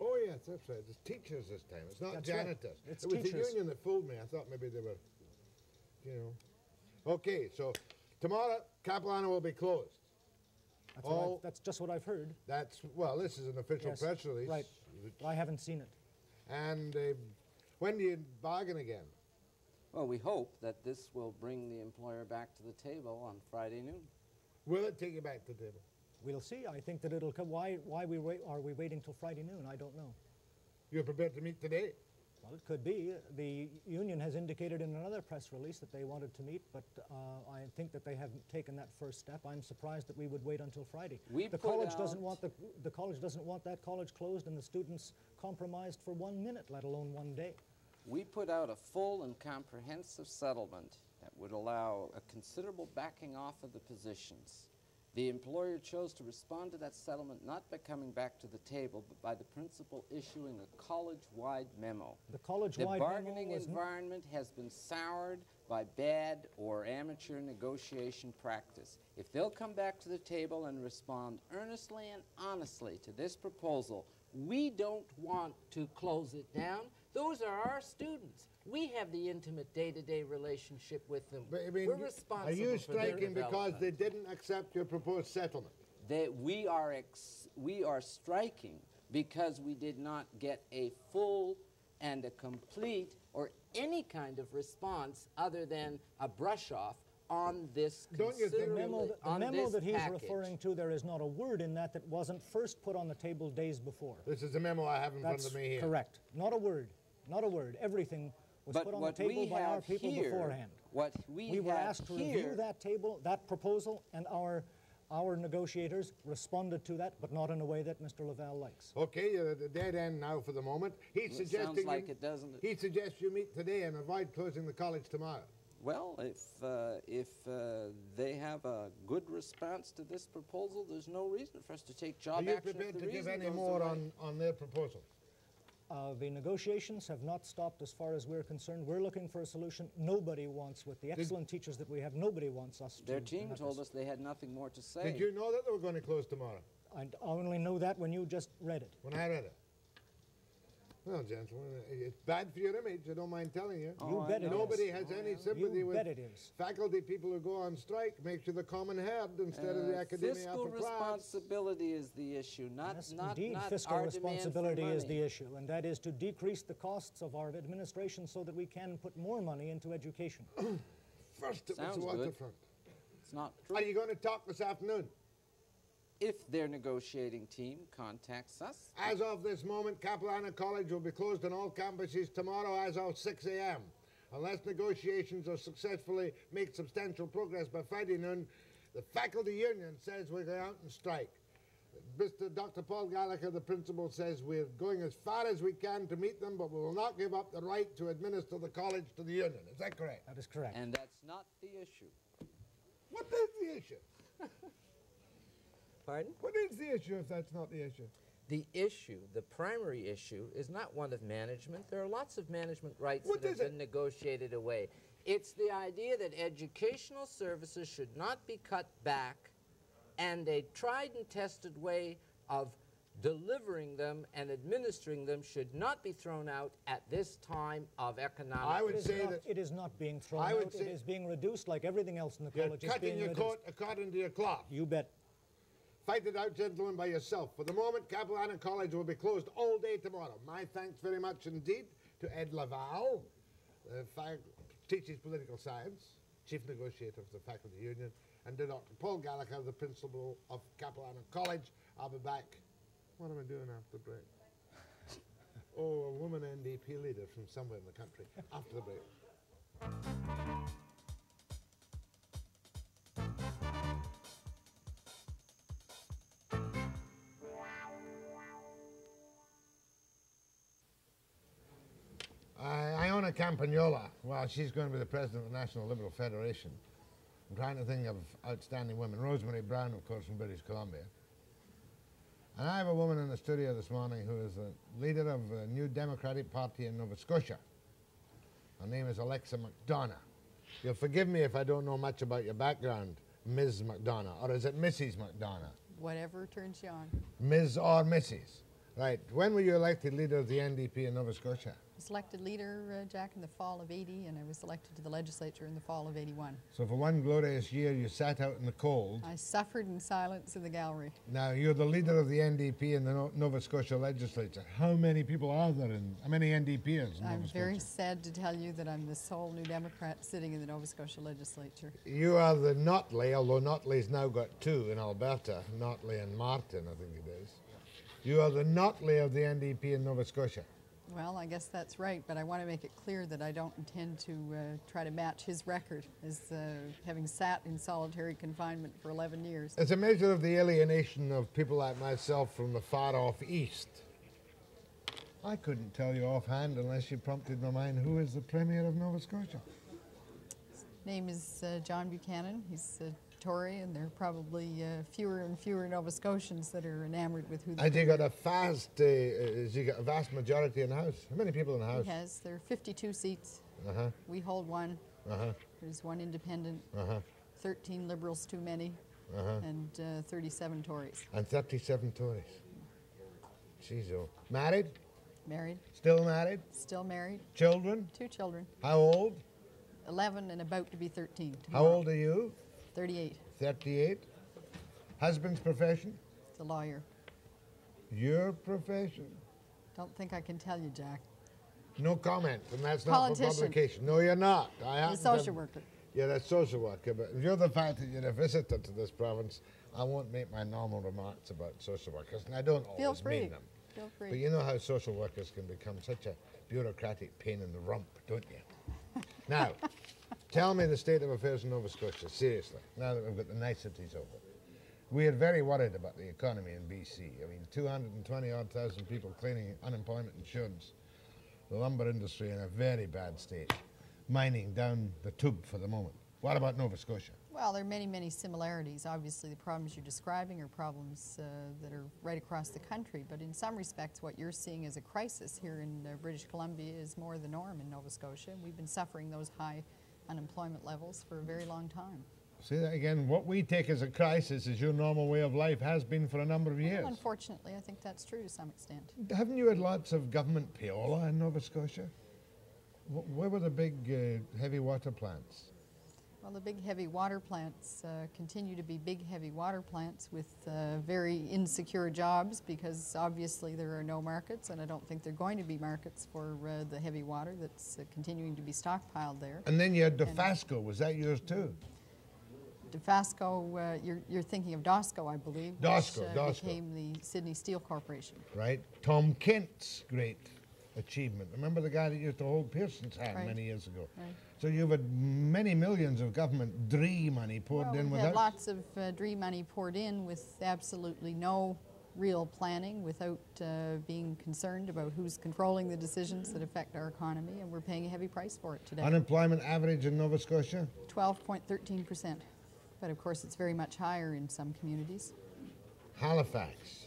Oh, yes, that's right. It's teachers this time. It's not that's janitors. Right. It's it was teachers. the union that fooled me. I thought maybe they were, you know. Okay, so tomorrow, Capilano will be closed. That's, oh, what I, that's just what I've heard. That's, well, this is an official yes, press release. Right. Well, I haven't seen it. And uh, when do you bargain again? Well, we hope that this will bring the employer back to the table on Friday noon. Will it take you back to the table? We'll see. I think that it'll come. Why, why we wait, are we waiting till Friday noon? I don't know. You're prepared to meet today? Well, it could be. The union has indicated in another press release that they wanted to meet, but uh, I think that they haven't taken that first step. I'm surprised that we would wait until Friday. We the college doesn't want the the college doesn't want that college closed and the students compromised for one minute, let alone one day. We put out a full and comprehensive settlement that would allow a considerable backing off of the positions. The employer chose to respond to that settlement not by coming back to the table, but by the principal issuing a college-wide memo. The college-wide memo. The bargaining environment has been soured by bad or amateur negotiation practice. If they'll come back to the table and respond earnestly and honestly to this proposal, we don't want to close it down. Those are our students. We have the intimate day-to-day relationship with them. I mean, we're responsible. Are you striking because they didn't accept your proposed settlement? That we are ex we are striking because we did not get a full and a complete or any kind of response other than a brush off on this. Don't you think the memo, that, the memo that he's package. referring to, there is not a word in that that wasn't first put on the table days before. This is the memo I have in That's front of me here. Correct. Not a word. Not a word. Everything was but put on the table by our people here, beforehand. What we, we were asked to here. review that table, that proposal, and our our negotiators responded to that, but not in a way that Mister LaValle likes. Okay, you're at a dead end now for the moment. He suggests sounds like you, it doesn't. He suggests you meet today and avoid closing the college tomorrow. Well, if uh, if uh, they have a good response to this proposal, there's no reason for us to take job action. Are you action prepared to give any more on, on their proposal? Uh, the negotiations have not stopped as far as we're concerned. We're looking for a solution. Nobody wants, with the excellent Did teachers that we have, nobody wants us their to... Their team told us they had nothing more to say. Did you know that they were going to close tomorrow? I only know that when you just read it. When I read it. Well, gentlemen, it's bad for your image, I don't mind telling you. Oh, you bet it is. Nobody has oh, any sympathy you with bet it is. faculty people who go on strike. Make sure the common head instead uh, of the academia Fiscal responsibility class. is the issue, not, yes, not, indeed, not fiscal our responsibility is the issue, and that is to decrease the costs of our administration so that we can put more money into education. First it Sounds was the waterfront. It's not true. Are you going to talk this afternoon? If their negotiating team contacts us. As of this moment, Capilano College will be closed on all campuses tomorrow as of six A M Unless negotiations are successfully make substantial progress by Friday noon, the faculty union says we're going out and strike. Mister Doctor Paul Gallagher, the principal, says we're going as far as we can to meet them, but we will not give up the right to administer the college to the union. Is that correct? That is correct. And that's not the issue. What is the issue? Pardon? What is the issue if that's not the issue? The issue, the primary issue, is not one of management. There are lots of management rights what that have it? been negotiated away. It's the idea that educational services should not be cut back, and a tried and tested way of delivering them and administering them should not be thrown out at this time of economic. I would say not, that it is not being thrown I would out. Say it is being reduced like everything else in the college. You're cutting your coat according to your cloth. You bet. Fight it out, gentlemen, by yourself. For the moment, Capilano College will be closed all day tomorrow. My thanks very much indeed to Ed LaValle, who teaches political science, chief negotiator of the faculty union, and to Doctor Paul Gallagher, the principal of Capilano College. I'll be back. What am I doing after the break? Oh, a woman N D P leader from somewhere in the country. After the break. Iona Campagnolo, well, she's going to be the president of the National Liberal Federation. I'm trying to think of outstanding women. Rosemary Brown, of course, from British Columbia. And I have a woman in the studio this morning who is the leader of a new Democratic Party in Nova Scotia. Her name is Alexa McDonough. You'll forgive me if I don't know much about your background, Miz McDonough, or is it Missus McDonough? Whatever turns you on. Miz or Missus Right. When were you elected leader of the N D P in Nova Scotia? I was elected leader, uh, Jack, in the fall of eighty, and I was elected to the legislature in the fall of eighty-one. So for one glorious year, you sat out in the cold. I suffered in silence in the gallery. Now, you're the leader of the N D P in the no Nova Scotia legislature. How many people are there in, how many N D P ers in I'm Nova Scotia? I'm very sad to tell you that I'm the sole New Democrat sitting in the Nova Scotia legislature. You are the Notley, although Notley's now got two in Alberta, Notley and Martin, I think it is. You are the Notley of the N D P in Nova Scotia. Well, I guess that's right, but I want to make it clear that I don't intend to uh, try to match his record as uh, having sat in solitary confinement for eleven years. As a measure of the alienation of people like myself from the far-off East, I couldn't tell you offhand, unless you prompted my mind, who is the Premier of Nova Scotia. His name is uh, John Buchanan. He's a Tory, and there are probably uh, fewer and fewer Nova Scotians that are enamored with who the... And you got a vast, uh, you got a vast majority in the House. How many people in the House? He has. There are fifty-two seats. Uh-huh. We hold one. Uh-huh. There's one independent. Uh-huh. thirteen Liberals too many. Uh-huh. And uh, thirty-seven Tories. And thirty-seven Tories. Jeez, oh. Married? Married. Still married? Still married. Children? Two children. How old? eleven and about to be thirteen. Tomorrow. How old are you? thirty-eight. thirty-eight. Husband's profession? It's a lawyer. Your profession? Don't think I can tell you, Jack. No comment, and that's Politician. Not for publication. No, you're not. I am a social worker. You're a social worker, but you're the fact that you're a visitor to this province. I won't make my normal remarks about social workers, and I don't Feel always free. mean them. But you know how social workers can become such a bureaucratic pain in the rump, don't you? Now, tell me the state of affairs in Nova Scotia, seriously, now that we've got the niceties over. We are very worried about the economy in B C. I mean, two hundred twenty odd thousand people claiming unemployment insurance. The lumber industry in a very bad state. Mining down the tube for the moment. What about Nova Scotia? Well, there are many, many similarities. Obviously, the problems you're describing are problems uh, that are right across the country, but in some respects, what you're seeing as a crisis here in uh, British Columbia is more the norm in Nova Scotia. We've been suffering those high unemployment levels for a very long time. Say that again. What we take as a crisis is your normal way of life has been for a number of years. Well, unfortunately, I think that's true to some extent. Haven't you had lots of government payola in Nova Scotia? Where were the big uh, heavy water plants? Well, the big heavy water plants uh, continue to be big heavy water plants with uh, very insecure jobs, because obviously there are no markets, and I don't think there are going to be markets for uh, the heavy water that's uh, continuing to be stockpiled there. And then you had DeFasco. Was that yours too? DeFasco, uh, you're, you're thinking of DOSCO, I believe. DOSCO, which, uh, DOSCO. became the Sydney Steel Corporation. Right. Tom Kent's great achievement. Remember the guy that used to hold Pearson's hand right. many years ago? Right. So you've had many millions of government D R E money poured well, in without... Well, lots of uh, D R E money poured in with absolutely no real planning, without uh, being concerned about who's controlling the decisions that affect our economy, and we're paying a heavy price for it today. Unemployment average in Nova Scotia? twelve point one three percent. But of course, it's very much higher in some communities. Halifax.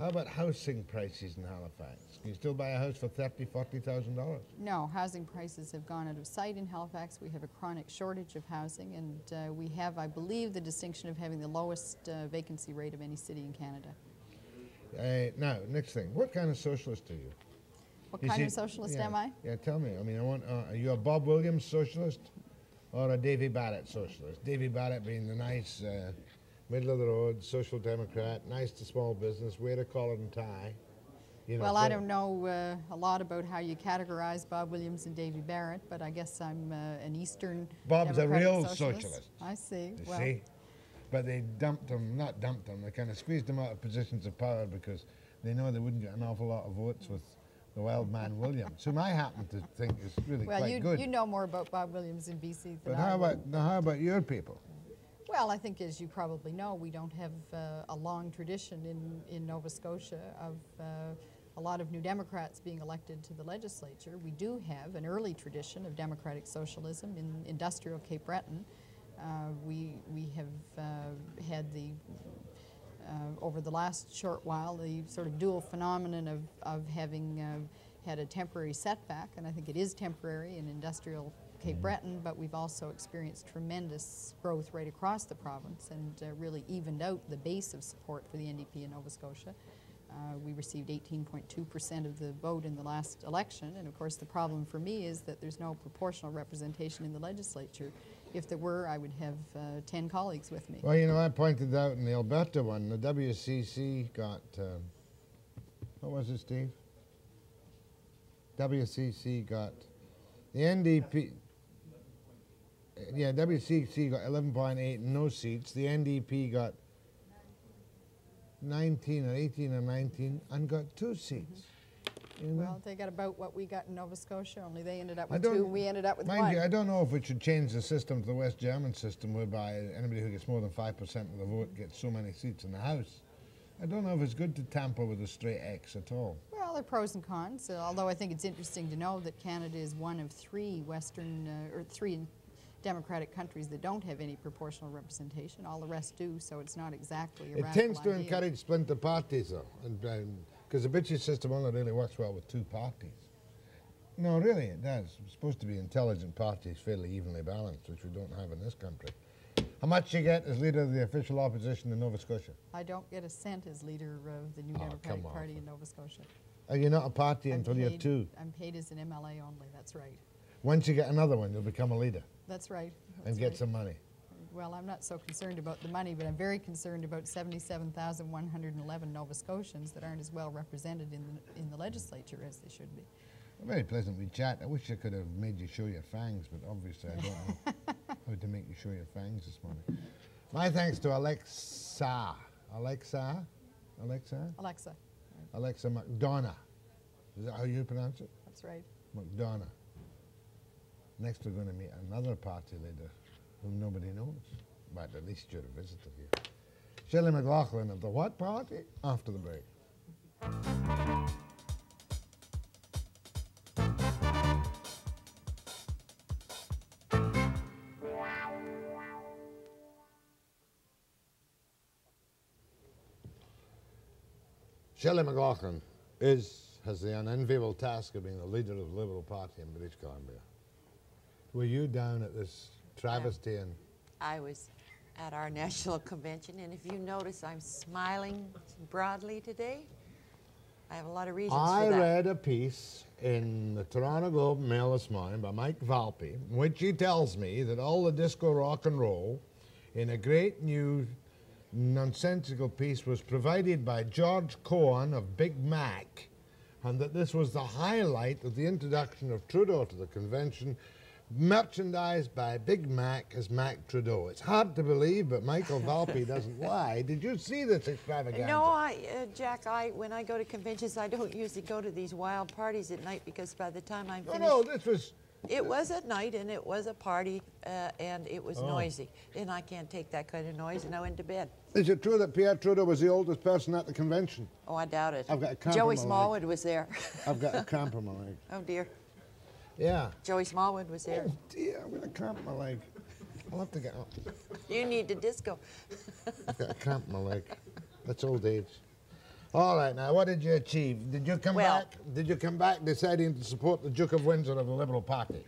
How about housing prices in Halifax? Can you still buy a house for thirty thousand, forty thousand dollars? No, housing prices have gone out of sight in Halifax. We have a chronic shortage of housing, and uh, we have, I believe, the distinction of having the lowest uh, vacancy rate of any city in Canada. Uh, now, next thing. What kind of socialist are you? What you kind see, of socialist yeah, am I? Yeah, tell me. I mean, I want, uh, are you a Bob Williams socialist or a Davy Barrett socialist? Davy Barrett being the nice... Uh, middle of the road, social democrat, nice to small business, wear a collar and tie. You know, well, I don't know uh, a lot about how you categorize Bob Williams and Davy Barrett, but I guess I'm uh, an Eastern Bob's Democratic a real socialist. socialist. I see. You well. see? But they dumped him, not dumped him, they kind of squeezed him out of positions of power because they know they wouldn't get an awful lot of votes with the wild man Williams, whom I happen to think is really well, quite you, good. Well, you know more about Bob Williams in B C than but I how about But how about your people? Well, I think, as you probably know, we don't have uh, a long tradition in, in Nova Scotia of uh, a lot of New Democrats being elected to the legislature. We do have an early tradition of democratic socialism in industrial Cape Breton. Uh, we, we have uh, had the, uh, over the last short while, the sort of dual phenomenon of, of having uh, had a temporary setback, and I think it is temporary in industrial Cape Breton, but we've also experienced tremendous growth right across the province, and uh, really evened out the base of support for the N D P in Nova Scotia. Uh, we received eighteen point two percent of the vote in the last election, and of course the problem for me is that there's no proportional representation in the legislature. If there were, I would have uh, ten colleagues with me. Well, you know, I pointed out in the Alberta one, the W C C got, um, what was it, Steve? W C C got, the N D P... Yeah, W C C got eleven point eight, no seats. The N D P got nineteen or eighteen or nineteen and got two seats. Mm-hmm. You know? Well, they got about what we got in Nova Scotia, only they ended up with two, we ended up with mind one. Mind you, I don't know if we should change the system to the West German system, whereby anybody who gets more than five percent of the vote gets so many seats in the House. I don't know if it's good to tamper with a straight X at all. Well, there are pros and cons, uh, although I think it's interesting to know that Canada is one of three Western, uh, or three Democratic countries that don't have any proportional representation. All the rest do, so it's not exactly a It tends to idea. encourage splinter parties, though. And, um, because the British system only really works well with two parties. No, really, it does. It's supposed to be intelligent parties, fairly evenly balanced, which we don't have in this country. How much do you get as leader of the official opposition in Nova Scotia? I don't get a cent as leader of the New oh, Democratic Party in Nova Scotia. And you're not a party I'm until paid, you're two? I'm paid as an M L A only, that's right. Once you get another one, you'll become a leader? That's right. That's and get right. some money? Well, I'm not so concerned about the money, but I'm very concerned about seventy-seven thousand one hundred eleven Nova Scotians that aren't as well represented in the, in the legislature as they should be. Well, very pleasant we chat. I wish I could have made you show your fangs, but obviously I don't know how to make you show your fangs this morning. My thanks to Alexa. Alexa? Alexa? Alexa. Alexa McDonough. Is that how you pronounce it? That's right. McDonough. Next we're going to meet another party leader whom nobody knows, but at least you're a visitor here. Shirley McLoughlin of the What Party? After the break. Shirley McLoughlin is, has the unenviable task of being the leader of the Liberal Party in British Columbia. Were you down at this travesty? And I was at our national convention, and if you notice, I'm smiling broadly today. I have a lot of reasons I for that. I read a piece in the Toronto Globe Mail this morning by Mike Valpy, in which he tells me that all the disco rock and roll in a great new nonsensical piece was provided by George Cohon of Big Mac, and that this was the highlight of the introduction of Trudeau to the convention, merchandised by Big Mac as Mac Trudeau. It's hard to believe, but Michael Valpy doesn't lie. Did you see this extravaganza? No, I, uh, Jack, I, when I go to conventions, I don't usually go to these wild parties at night because by the time I'm finished... No, no, this was... It this was at night, and it was a party, uh, and it was oh. noisy. And I can't take that kind of noise, and I went to bed. Is it true that Pierre Trudeau was the oldest person at the convention? Oh, I doubt it. I've got a cramp Joey Smallwood was there. I've got a cramp in my leg. Oh, dear. Yeah. Joey Smallwood was there. Oh dear, I'm gonna cramp my leg. I'll have to get up. You need to disco. I've got to cramp my leg. That's old age. All right, now what did you achieve? Did you come well, back? Did you come back deciding to support the Duke of Windsor of the Liberal Party?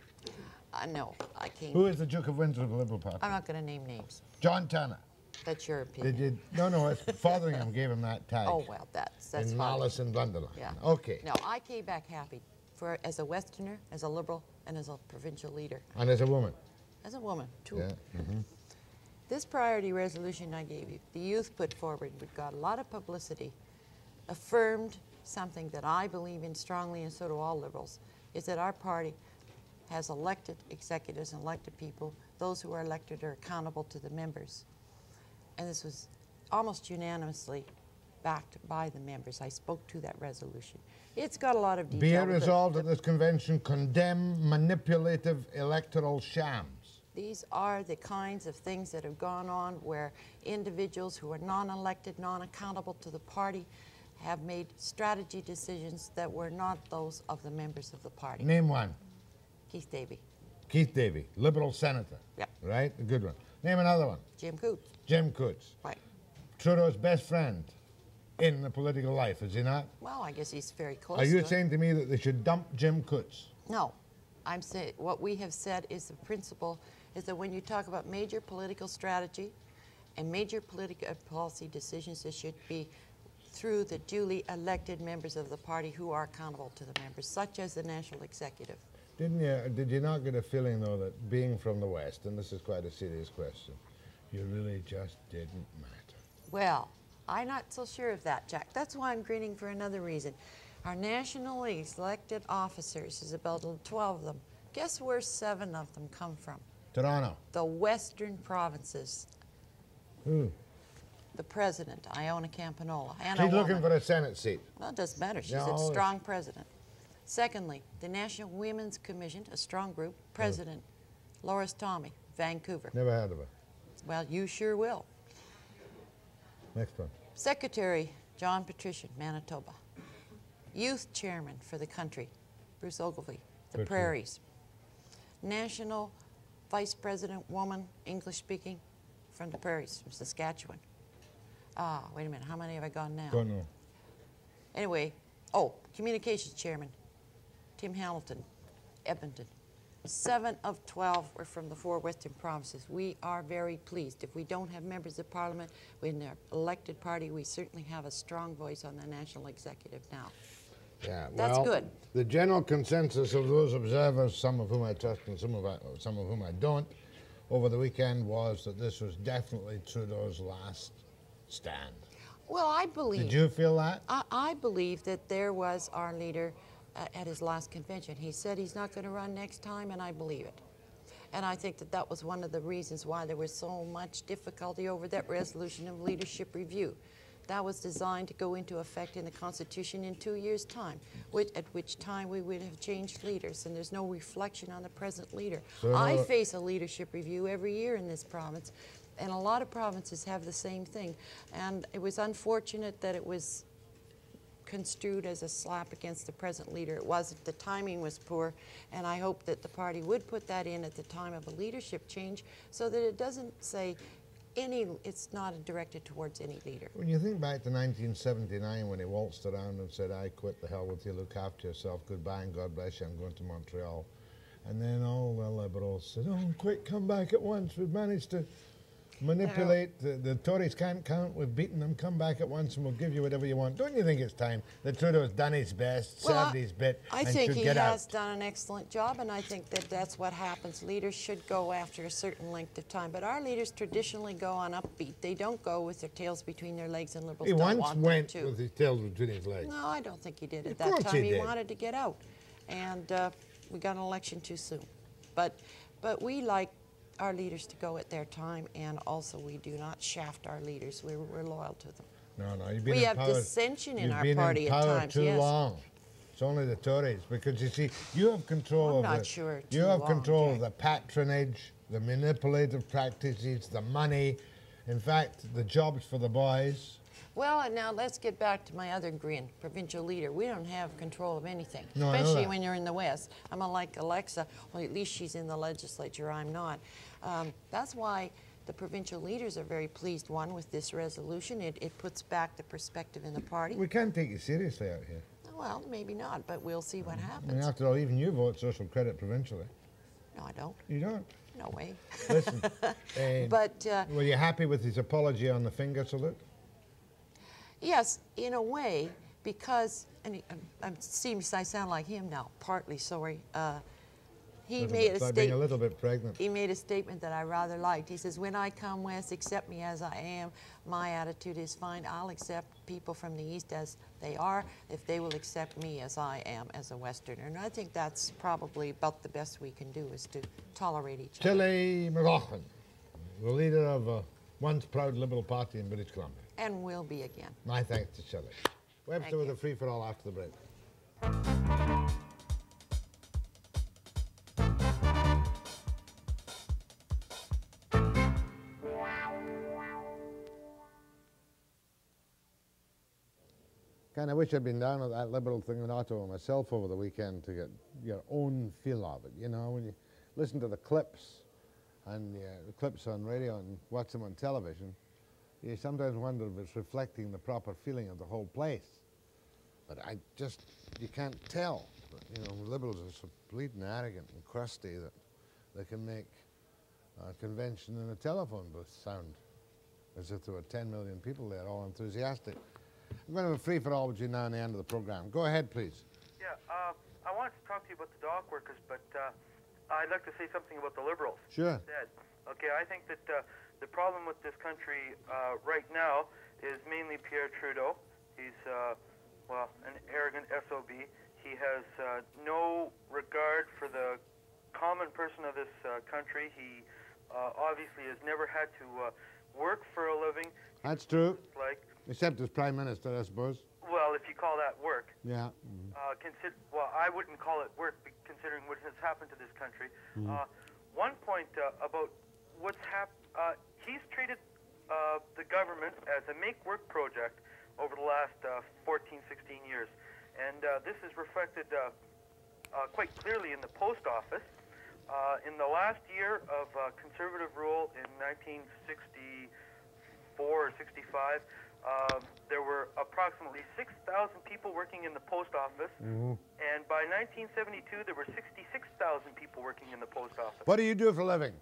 Uh, no, I can't. Who is the Duke of Windsor of the Liberal Party? I'm not gonna name names. John Turner. That's your opinion. Did you, no, no, it's Fotheringham gave him that tag. Oh well, that's that's. In Malice and Blunderland. Yeah. Okay. No, I came back happy. For, as a Westerner, as a Liberal, and as a provincial leader. And as a woman? As a woman, too. Yeah. Mm-hmm. This priority resolution I gave you, the youth put forward, but got a lot of publicity, affirmed something that I believe in strongly, and so do all Liberals, is that our party has elected executives and elected people. Those who are elected are accountable to the members. And this was almost unanimously backed by the members. I spoke to that resolution. It's got a lot of detail. Be it resolved that this convention condemn manipulative electoral shams. These are the kinds of things that have gone on where individuals who are non-elected, non-accountable to the party have made strategy decisions that were not those of the members of the party. Name one. Keith Davey. Keith Davey, Liberal senator. Yep. Right? A good one. Name another one. Jim Coutts. Jim Coutts. Right. Trudeau's best friend in the political life, is he not? Well, I guess he's very close. Are you to saying it. to me that they should dump Jim Coutts? No, I'm saying what we have said is the principle is that when you talk about major political strategy and major political policy decisions, it should be through the duly elected members of the party who are accountable to the members, such as the national executive. Didn't you? Did you not get a feeling though that being from the West, and this is quite a serious question, you really just didn't matter? Well. I'm not so sure of that, Jack. That's why I'm grinning for another reason. Our nationally elected officers, is about twelve of them. Guess where seven of them come from? Toronto. The western provinces. Who? The president, Iona Campagnolo. She's looking for a Senate seat. Well, it doesn't matter. She's no, a strong president. Secondly, the National Women's Commission, a strong group, President Never. Loris Tomey, Vancouver. Never heard of her. Well, you sure will. Next one. Secretary John Patrician, Manitoba. Youth Chairman for the country, Bruce Ogilvie, the Good Prairies. True. National Vice President, woman, English speaking, from the Prairies, from Saskatchewan. Ah, wait a minute, how many have I gone now? Don't know. Anyway, oh, Communications Chairman, Tim Hamilton, Edmonton. seven of twelve were from the four Western provinces. We are very pleased. If we don't have members of Parliament in their elected party, we certainly have a strong voice on the national executive now. Yeah, that's well, good. The general consensus of those observers, some of whom I trust and some of, I, some of whom I don't, over the weekend was that this was definitely Trudeau's last stand. Well, I believe... Did you feel that? I, I believe that there was our leader uh, at his last convention. He said he's not going to run next time, and I believe it. And I think that that was one of the reasons why there was so much difficulty over that resolution of leadership review. That was designed to go into effect in the Constitution in two years' time, which, at which time we would have changed leaders, and there's no reflection on the present leader. So I face a leadership review every year in this province, and a lot of provinces have the same thing. And it was unfortunate that it was construed as a slap against the present leader. It wasn't. The timing was poor, and I hope that the party would put that in at the time of a leadership change so that it doesn't say, Any, it's not directed towards any leader. When you think back to nineteen seventy-nine when he waltzed around and said, I quit, the hell with you, look after yourself, goodbye and God bless you, I'm going to Montreal. And then all the Liberals said, oh, quick, come back at once, we've managed to manipulate, the, the Tories can't count, we've beaten them, come back at once and we'll give you whatever you want. Don't you think it's time that Trudeau's done his best, well, served I, his bit, I and think should he get has out. Done an excellent job, and I think that that's what happens. Leaders should go after a certain length of time, but our leaders traditionally go on upbeat. They don't go with their tails between their legs, and Liberals he don't want went them to. With his tails between his legs. No, I don't think he did at that time. He, he wanted to get out, and uh, we got an election too soon. But, but we like our leaders to go at their time, and also we do not shaft our leaders. We're, we're loyal to them. No, no, you've been we in have power, dissension in our party in at times. Too yes. long. It's only the Tories, because you see, you have control I'm of not the sure you have long, control Jack. of the patronage, the manipulative practices, the money. In fact, the jobs for the boys. Well, and now let's get back to my other grin, provincial leader. We don't have control of anything, no, especially when you're in the West. I'm unlike Alexa. Well, at least she's in the legislature. I'm not. Um, that's why the provincial leaders are very pleased, one, with this resolution. It, it puts back the perspective in the party. We can't take it seriously out here. Well, maybe not, but we'll see what happens. I mean, after all, even you vote social credit provincially. No, I don't. You don't? No way. Listen, uh, but, uh, were you happy with his apology on the finger salute? Yes, in a way, because, and he, I, I seems I sound like him now, partly, sorry. Uh, he a made bit, a like being a little bit pregnant. He made a statement that I rather liked. He says, when I come west, accept me as I am. My attitude is fine. I'll accept people from the east as they are, if they will accept me as I am as a Westerner. And I think that's probably about the best we can do, is to tolerate each Shirley other. Shirley McLoughlin, the leader of a once proud Liberal Party in British Columbia. And will be again. My thanks to Shirley. Webster with a free-for-all after the break. Kind of wish I'd been down at that Liberal thing in Ottawa myself over the weekend to get your own feel of it, you know, when you listen to the clips and uh, the clips on radio and watch them on television. You sometimes wonder if it's reflecting the proper feeling of the whole place. But I just, you can't tell. But, you know, Liberals are so bleeding arrogant and crusty that they can make a convention in a telephone booth sound as if there were ten million people there, all enthusiastic. I'm going to have a free-for-all between now and the end of the program. Go ahead, please. Yeah, uh, I wanted to talk to you about the dock workers, but uh, I'd like to say something about the Liberals. Sure. Instead. Okay, I think that... Uh, The problem with this country uh, right now is mainly Pierre Trudeau. He's, uh, well, an arrogant S O B. He has uh, no regard for the common person of this uh, country. He uh, obviously has never had to uh, work for a living. That's true. Like, except as Prime Minister, I suppose. Well, if you call that work. Yeah. Mm-hmm. uh, consider, well, I wouldn't call it worth considering what has happened to this country. Mm. Uh, one point uh, about what's happened, uh, he's treated uh, the government as a make-work project over the last uh, fourteen, sixteen years. And uh, this is reflected uh, uh, quite clearly in the post office. Uh, in the last year of uh, conservative rule in nineteen sixty-four or sixty-five, uh, there were approximately six thousand people working in the post office. Mm-hmm. And by nineteen seventy-two, there were sixty-six thousand people working in the post office. What do you do for a living?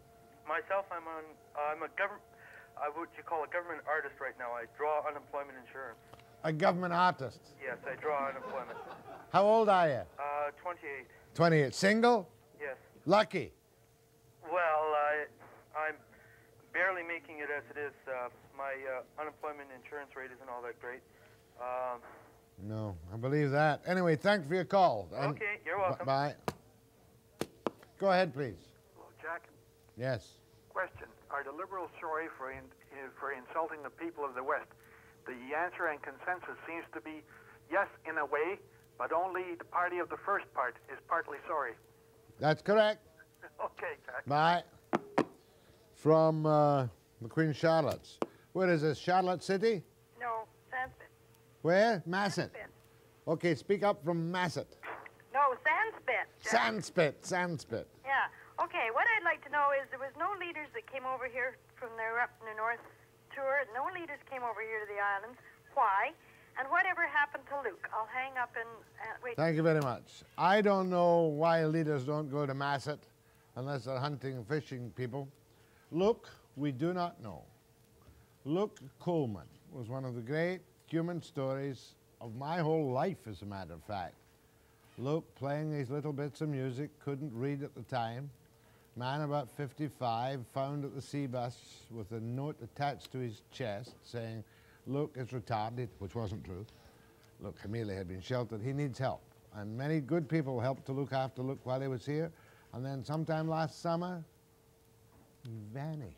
Myself, I'm on. Uh, I'm a government. I would you call a government artist right now. I draw unemployment insurance. A government artist? Yes, I draw unemployment. How old are you? Uh, twenty-eight. twenty-eight. Single? Yes. Lucky? Well, I, I'm barely making it as it is. Uh, my uh, unemployment insurance rate isn't all that great. Um, no, I believe that. Anyway, thanks for your call. Okay, and you're welcome. Bye. Go ahead, please. Hello, Jack. Yes. Question. Are the Liberals sorry for, in, for insulting the people of the West? The answer and consensus seems to be yes, in a way, but only the party of the first part is partly sorry. That's correct. Okay, Jack. Bye. From uh, the Queen Charlotte's. Where is this, Charlotte City? No, Sanspit. Where? Masset. Sanspit. Okay, speak up from Masset. No, Sanspit. Sanspit, Sanspit. Yeah. Okay, what I'd like to know is there was no leaders that came over here from their up in the north tour. No leaders came over here to the islands. Why? And whatever happened to Luke? I'll hang up and uh, wait. Thank you very much. I don't know why leaders don't go to Masset unless they're hunting and fishing people. Luke, we do not know. Luke Coleman was one of the great human stories of my whole life, as a matter of fact. Luke, playing these little bits of music, couldn't read at the time. Man about fifty-five, found at the sea bus with a note attached to his chest saying, Luke is retarded, which wasn't true. Luke Camille had been sheltered. He needs help. And many good people helped to look after Luke while he was here. And then sometime last summer, vanished,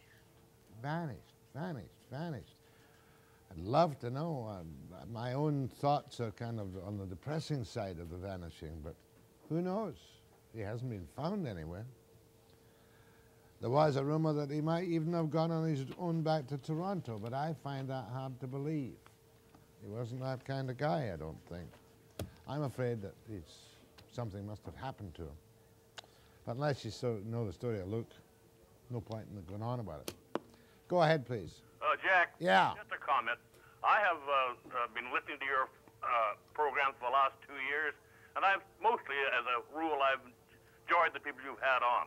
vanished, vanished, vanished. I'd love to know. Uh, my own thoughts are kind of on the depressing side of the vanishing, but who knows? He hasn't been found anywhere. There was a rumor that he might even have gone on his own back to Toronto, but I find that hard to believe. He wasn't that kind of guy, I don't think. I'm afraid that it's, something must have happened to him. But unless you so know the story of Luke, no point in going on about it. Go ahead, please. Uh, Jack. Yeah. Just a comment. I have uh, uh, been listening to your uh, program for the last two years, and I've mostly, as a rule, I've enjoyed the people you've had on.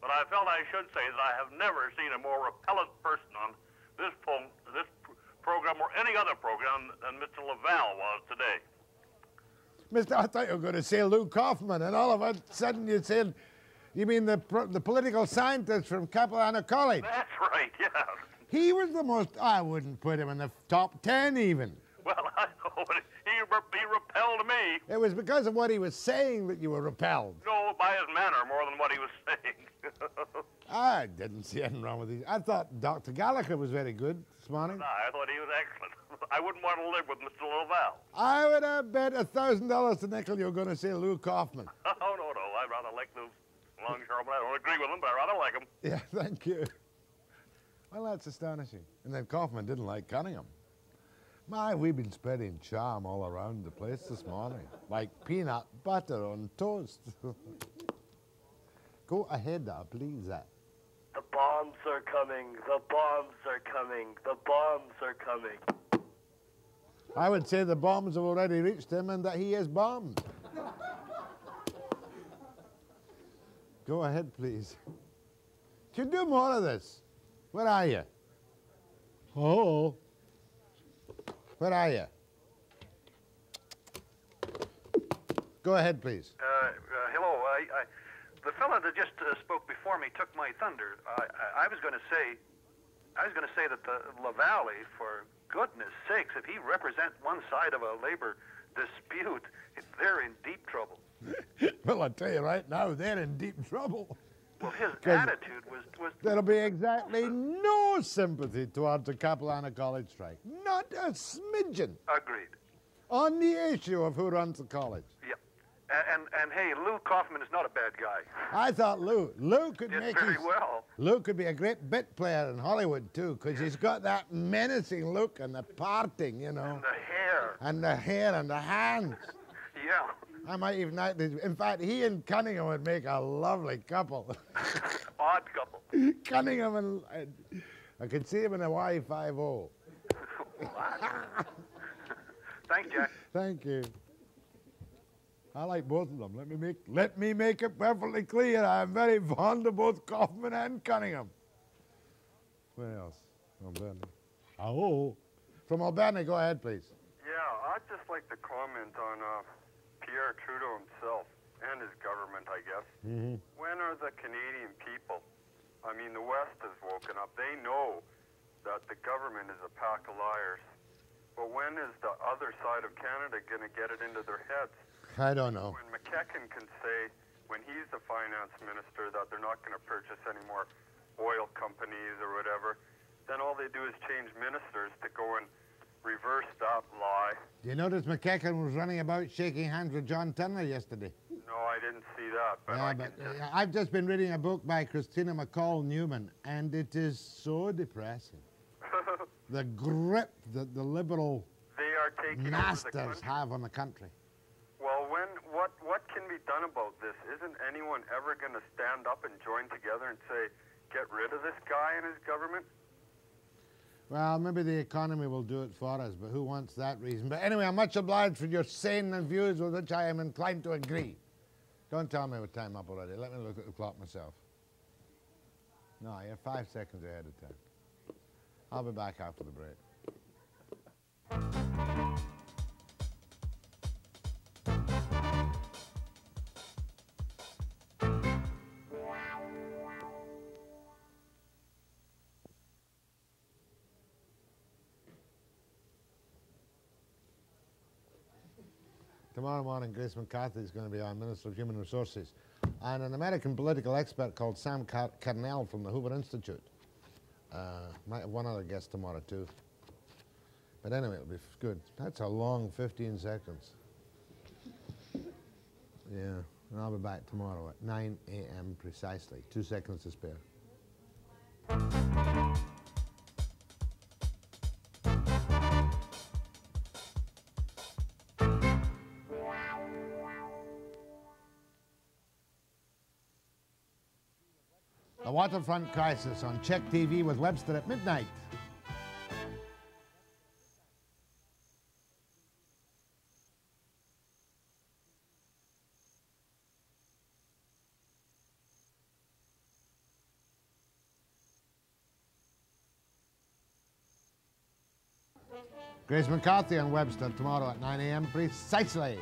But I felt I should say that I have never seen a more repellent person on this, po this pr program or any other program than Mister LaValle was today. Mister, I thought you were going to say Lou Kaufman, and all of a sudden you said, you mean the, pro the political scientist from Capilano College? That's right, yeah. He was the most, I wouldn't put him in the top ten even. Well, I know, but he, re he repelled me. It was because of what he was saying that you were repelled. No, by his manner more than what he was saying. I didn't see anything wrong with these. I thought Doctor Gallagher was very good this morning. No, I thought he was excellent. I wouldn't want to live with Mister LaValle. I would have bet a thousand dollars to nickel you're going to say Lou Kaufman. Oh no, no, I rather like those longshoremen. I don't agree with them, but I rather like them. Yeah, thank you. Well, that's astonishing. And then Kaufman didn't like Cunningham. My, we've been spreading charm all around the place this morning, like peanut butter on toast. Go ahead, uh, please. Uh. The bombs are coming. The bombs are coming. The bombs are coming. I would say the bombs have already reached him and that he is bombed. Go ahead, please. You do more of this. Where are you? Oh. Where are you? Go ahead, please. Uh, uh, hello. I... I The fellow that just uh, spoke before me took my thunder. I, I, I was going to say, I was going to say that the LaValle, for goodness sakes, if he represents one side of a labor dispute, they're in deep trouble. Well, I tell you right now, they're in deep trouble. Well, his attitude was, was there'll be exactly no sympathy towards the Capilano College strike. Not a smidgen. Agreed. On the issue of who runs the college. Yep. And, and, and hey, Lou Kaufman is not a bad guy. I thought Lou. Lou could did make very his, well. Lou could be a great bit player in Hollywood, too, because he's got that menacing look and the parting, you know. And the hair. And the hair and the hands. Yeah. I might even like this. In fact, he and Cunningham would make a lovely couple. Odd couple. Cunningham and... Uh, I could see him in Hawaii five oh. Thank you. Thank you. I like both of them. Let me make let me make it perfectly clear. I am very fond of both Kaufman and Cunningham. Where else? Albani. Oh. From Albani, go ahead, please. Yeah, I'd just like to comment on uh, Pierre Trudeau himself and his government, I guess. Mm-hmm. When are the Canadian people? I mean, the West has woken up. They know that the government is a pack of liars. But when is the other side of Canada going to get it into their heads? I don't know. When McKechnie can say, when he's the finance minister, that they're not going to purchase any more oil companies or whatever, then all they do is change ministers to go and reverse that lie. Do you notice McKechnie was running about shaking hands with John Turner yesterday? No, I didn't see that. But yeah, I but just... I've just been reading a book by Christina McCall Newman, and it is so depressing. The grip that the liberal they are taking masters the have on the country. Well, when what what can be done about this? Isn't anyone ever going to stand up and join together and say, get rid of this guy and his government? Well, maybe the economy will do it for us, but who wants that reason? But anyway, I'm much obliged for your sane views, with which I am inclined to agree. Don't tell me what time up already. Let me look at the clock myself. No, you're five seconds ahead of time. I'll be back after the break. Tomorrow morning, Grace McCarthy is going to be our Minister of Human Resources, and an American political expert called Sam Car Carnell from the Hoover Institute. Uh, might have one other guest tomorrow, too. But anyway, it'll be good. That's a long fifteen seconds. Yeah, and I'll be back tomorrow at nine A M precisely. Two seconds to spare. Waterfront Crisis on Czech T V with Webster at midnight. Grace McCarthy on Webster tomorrow at nine A M precisely.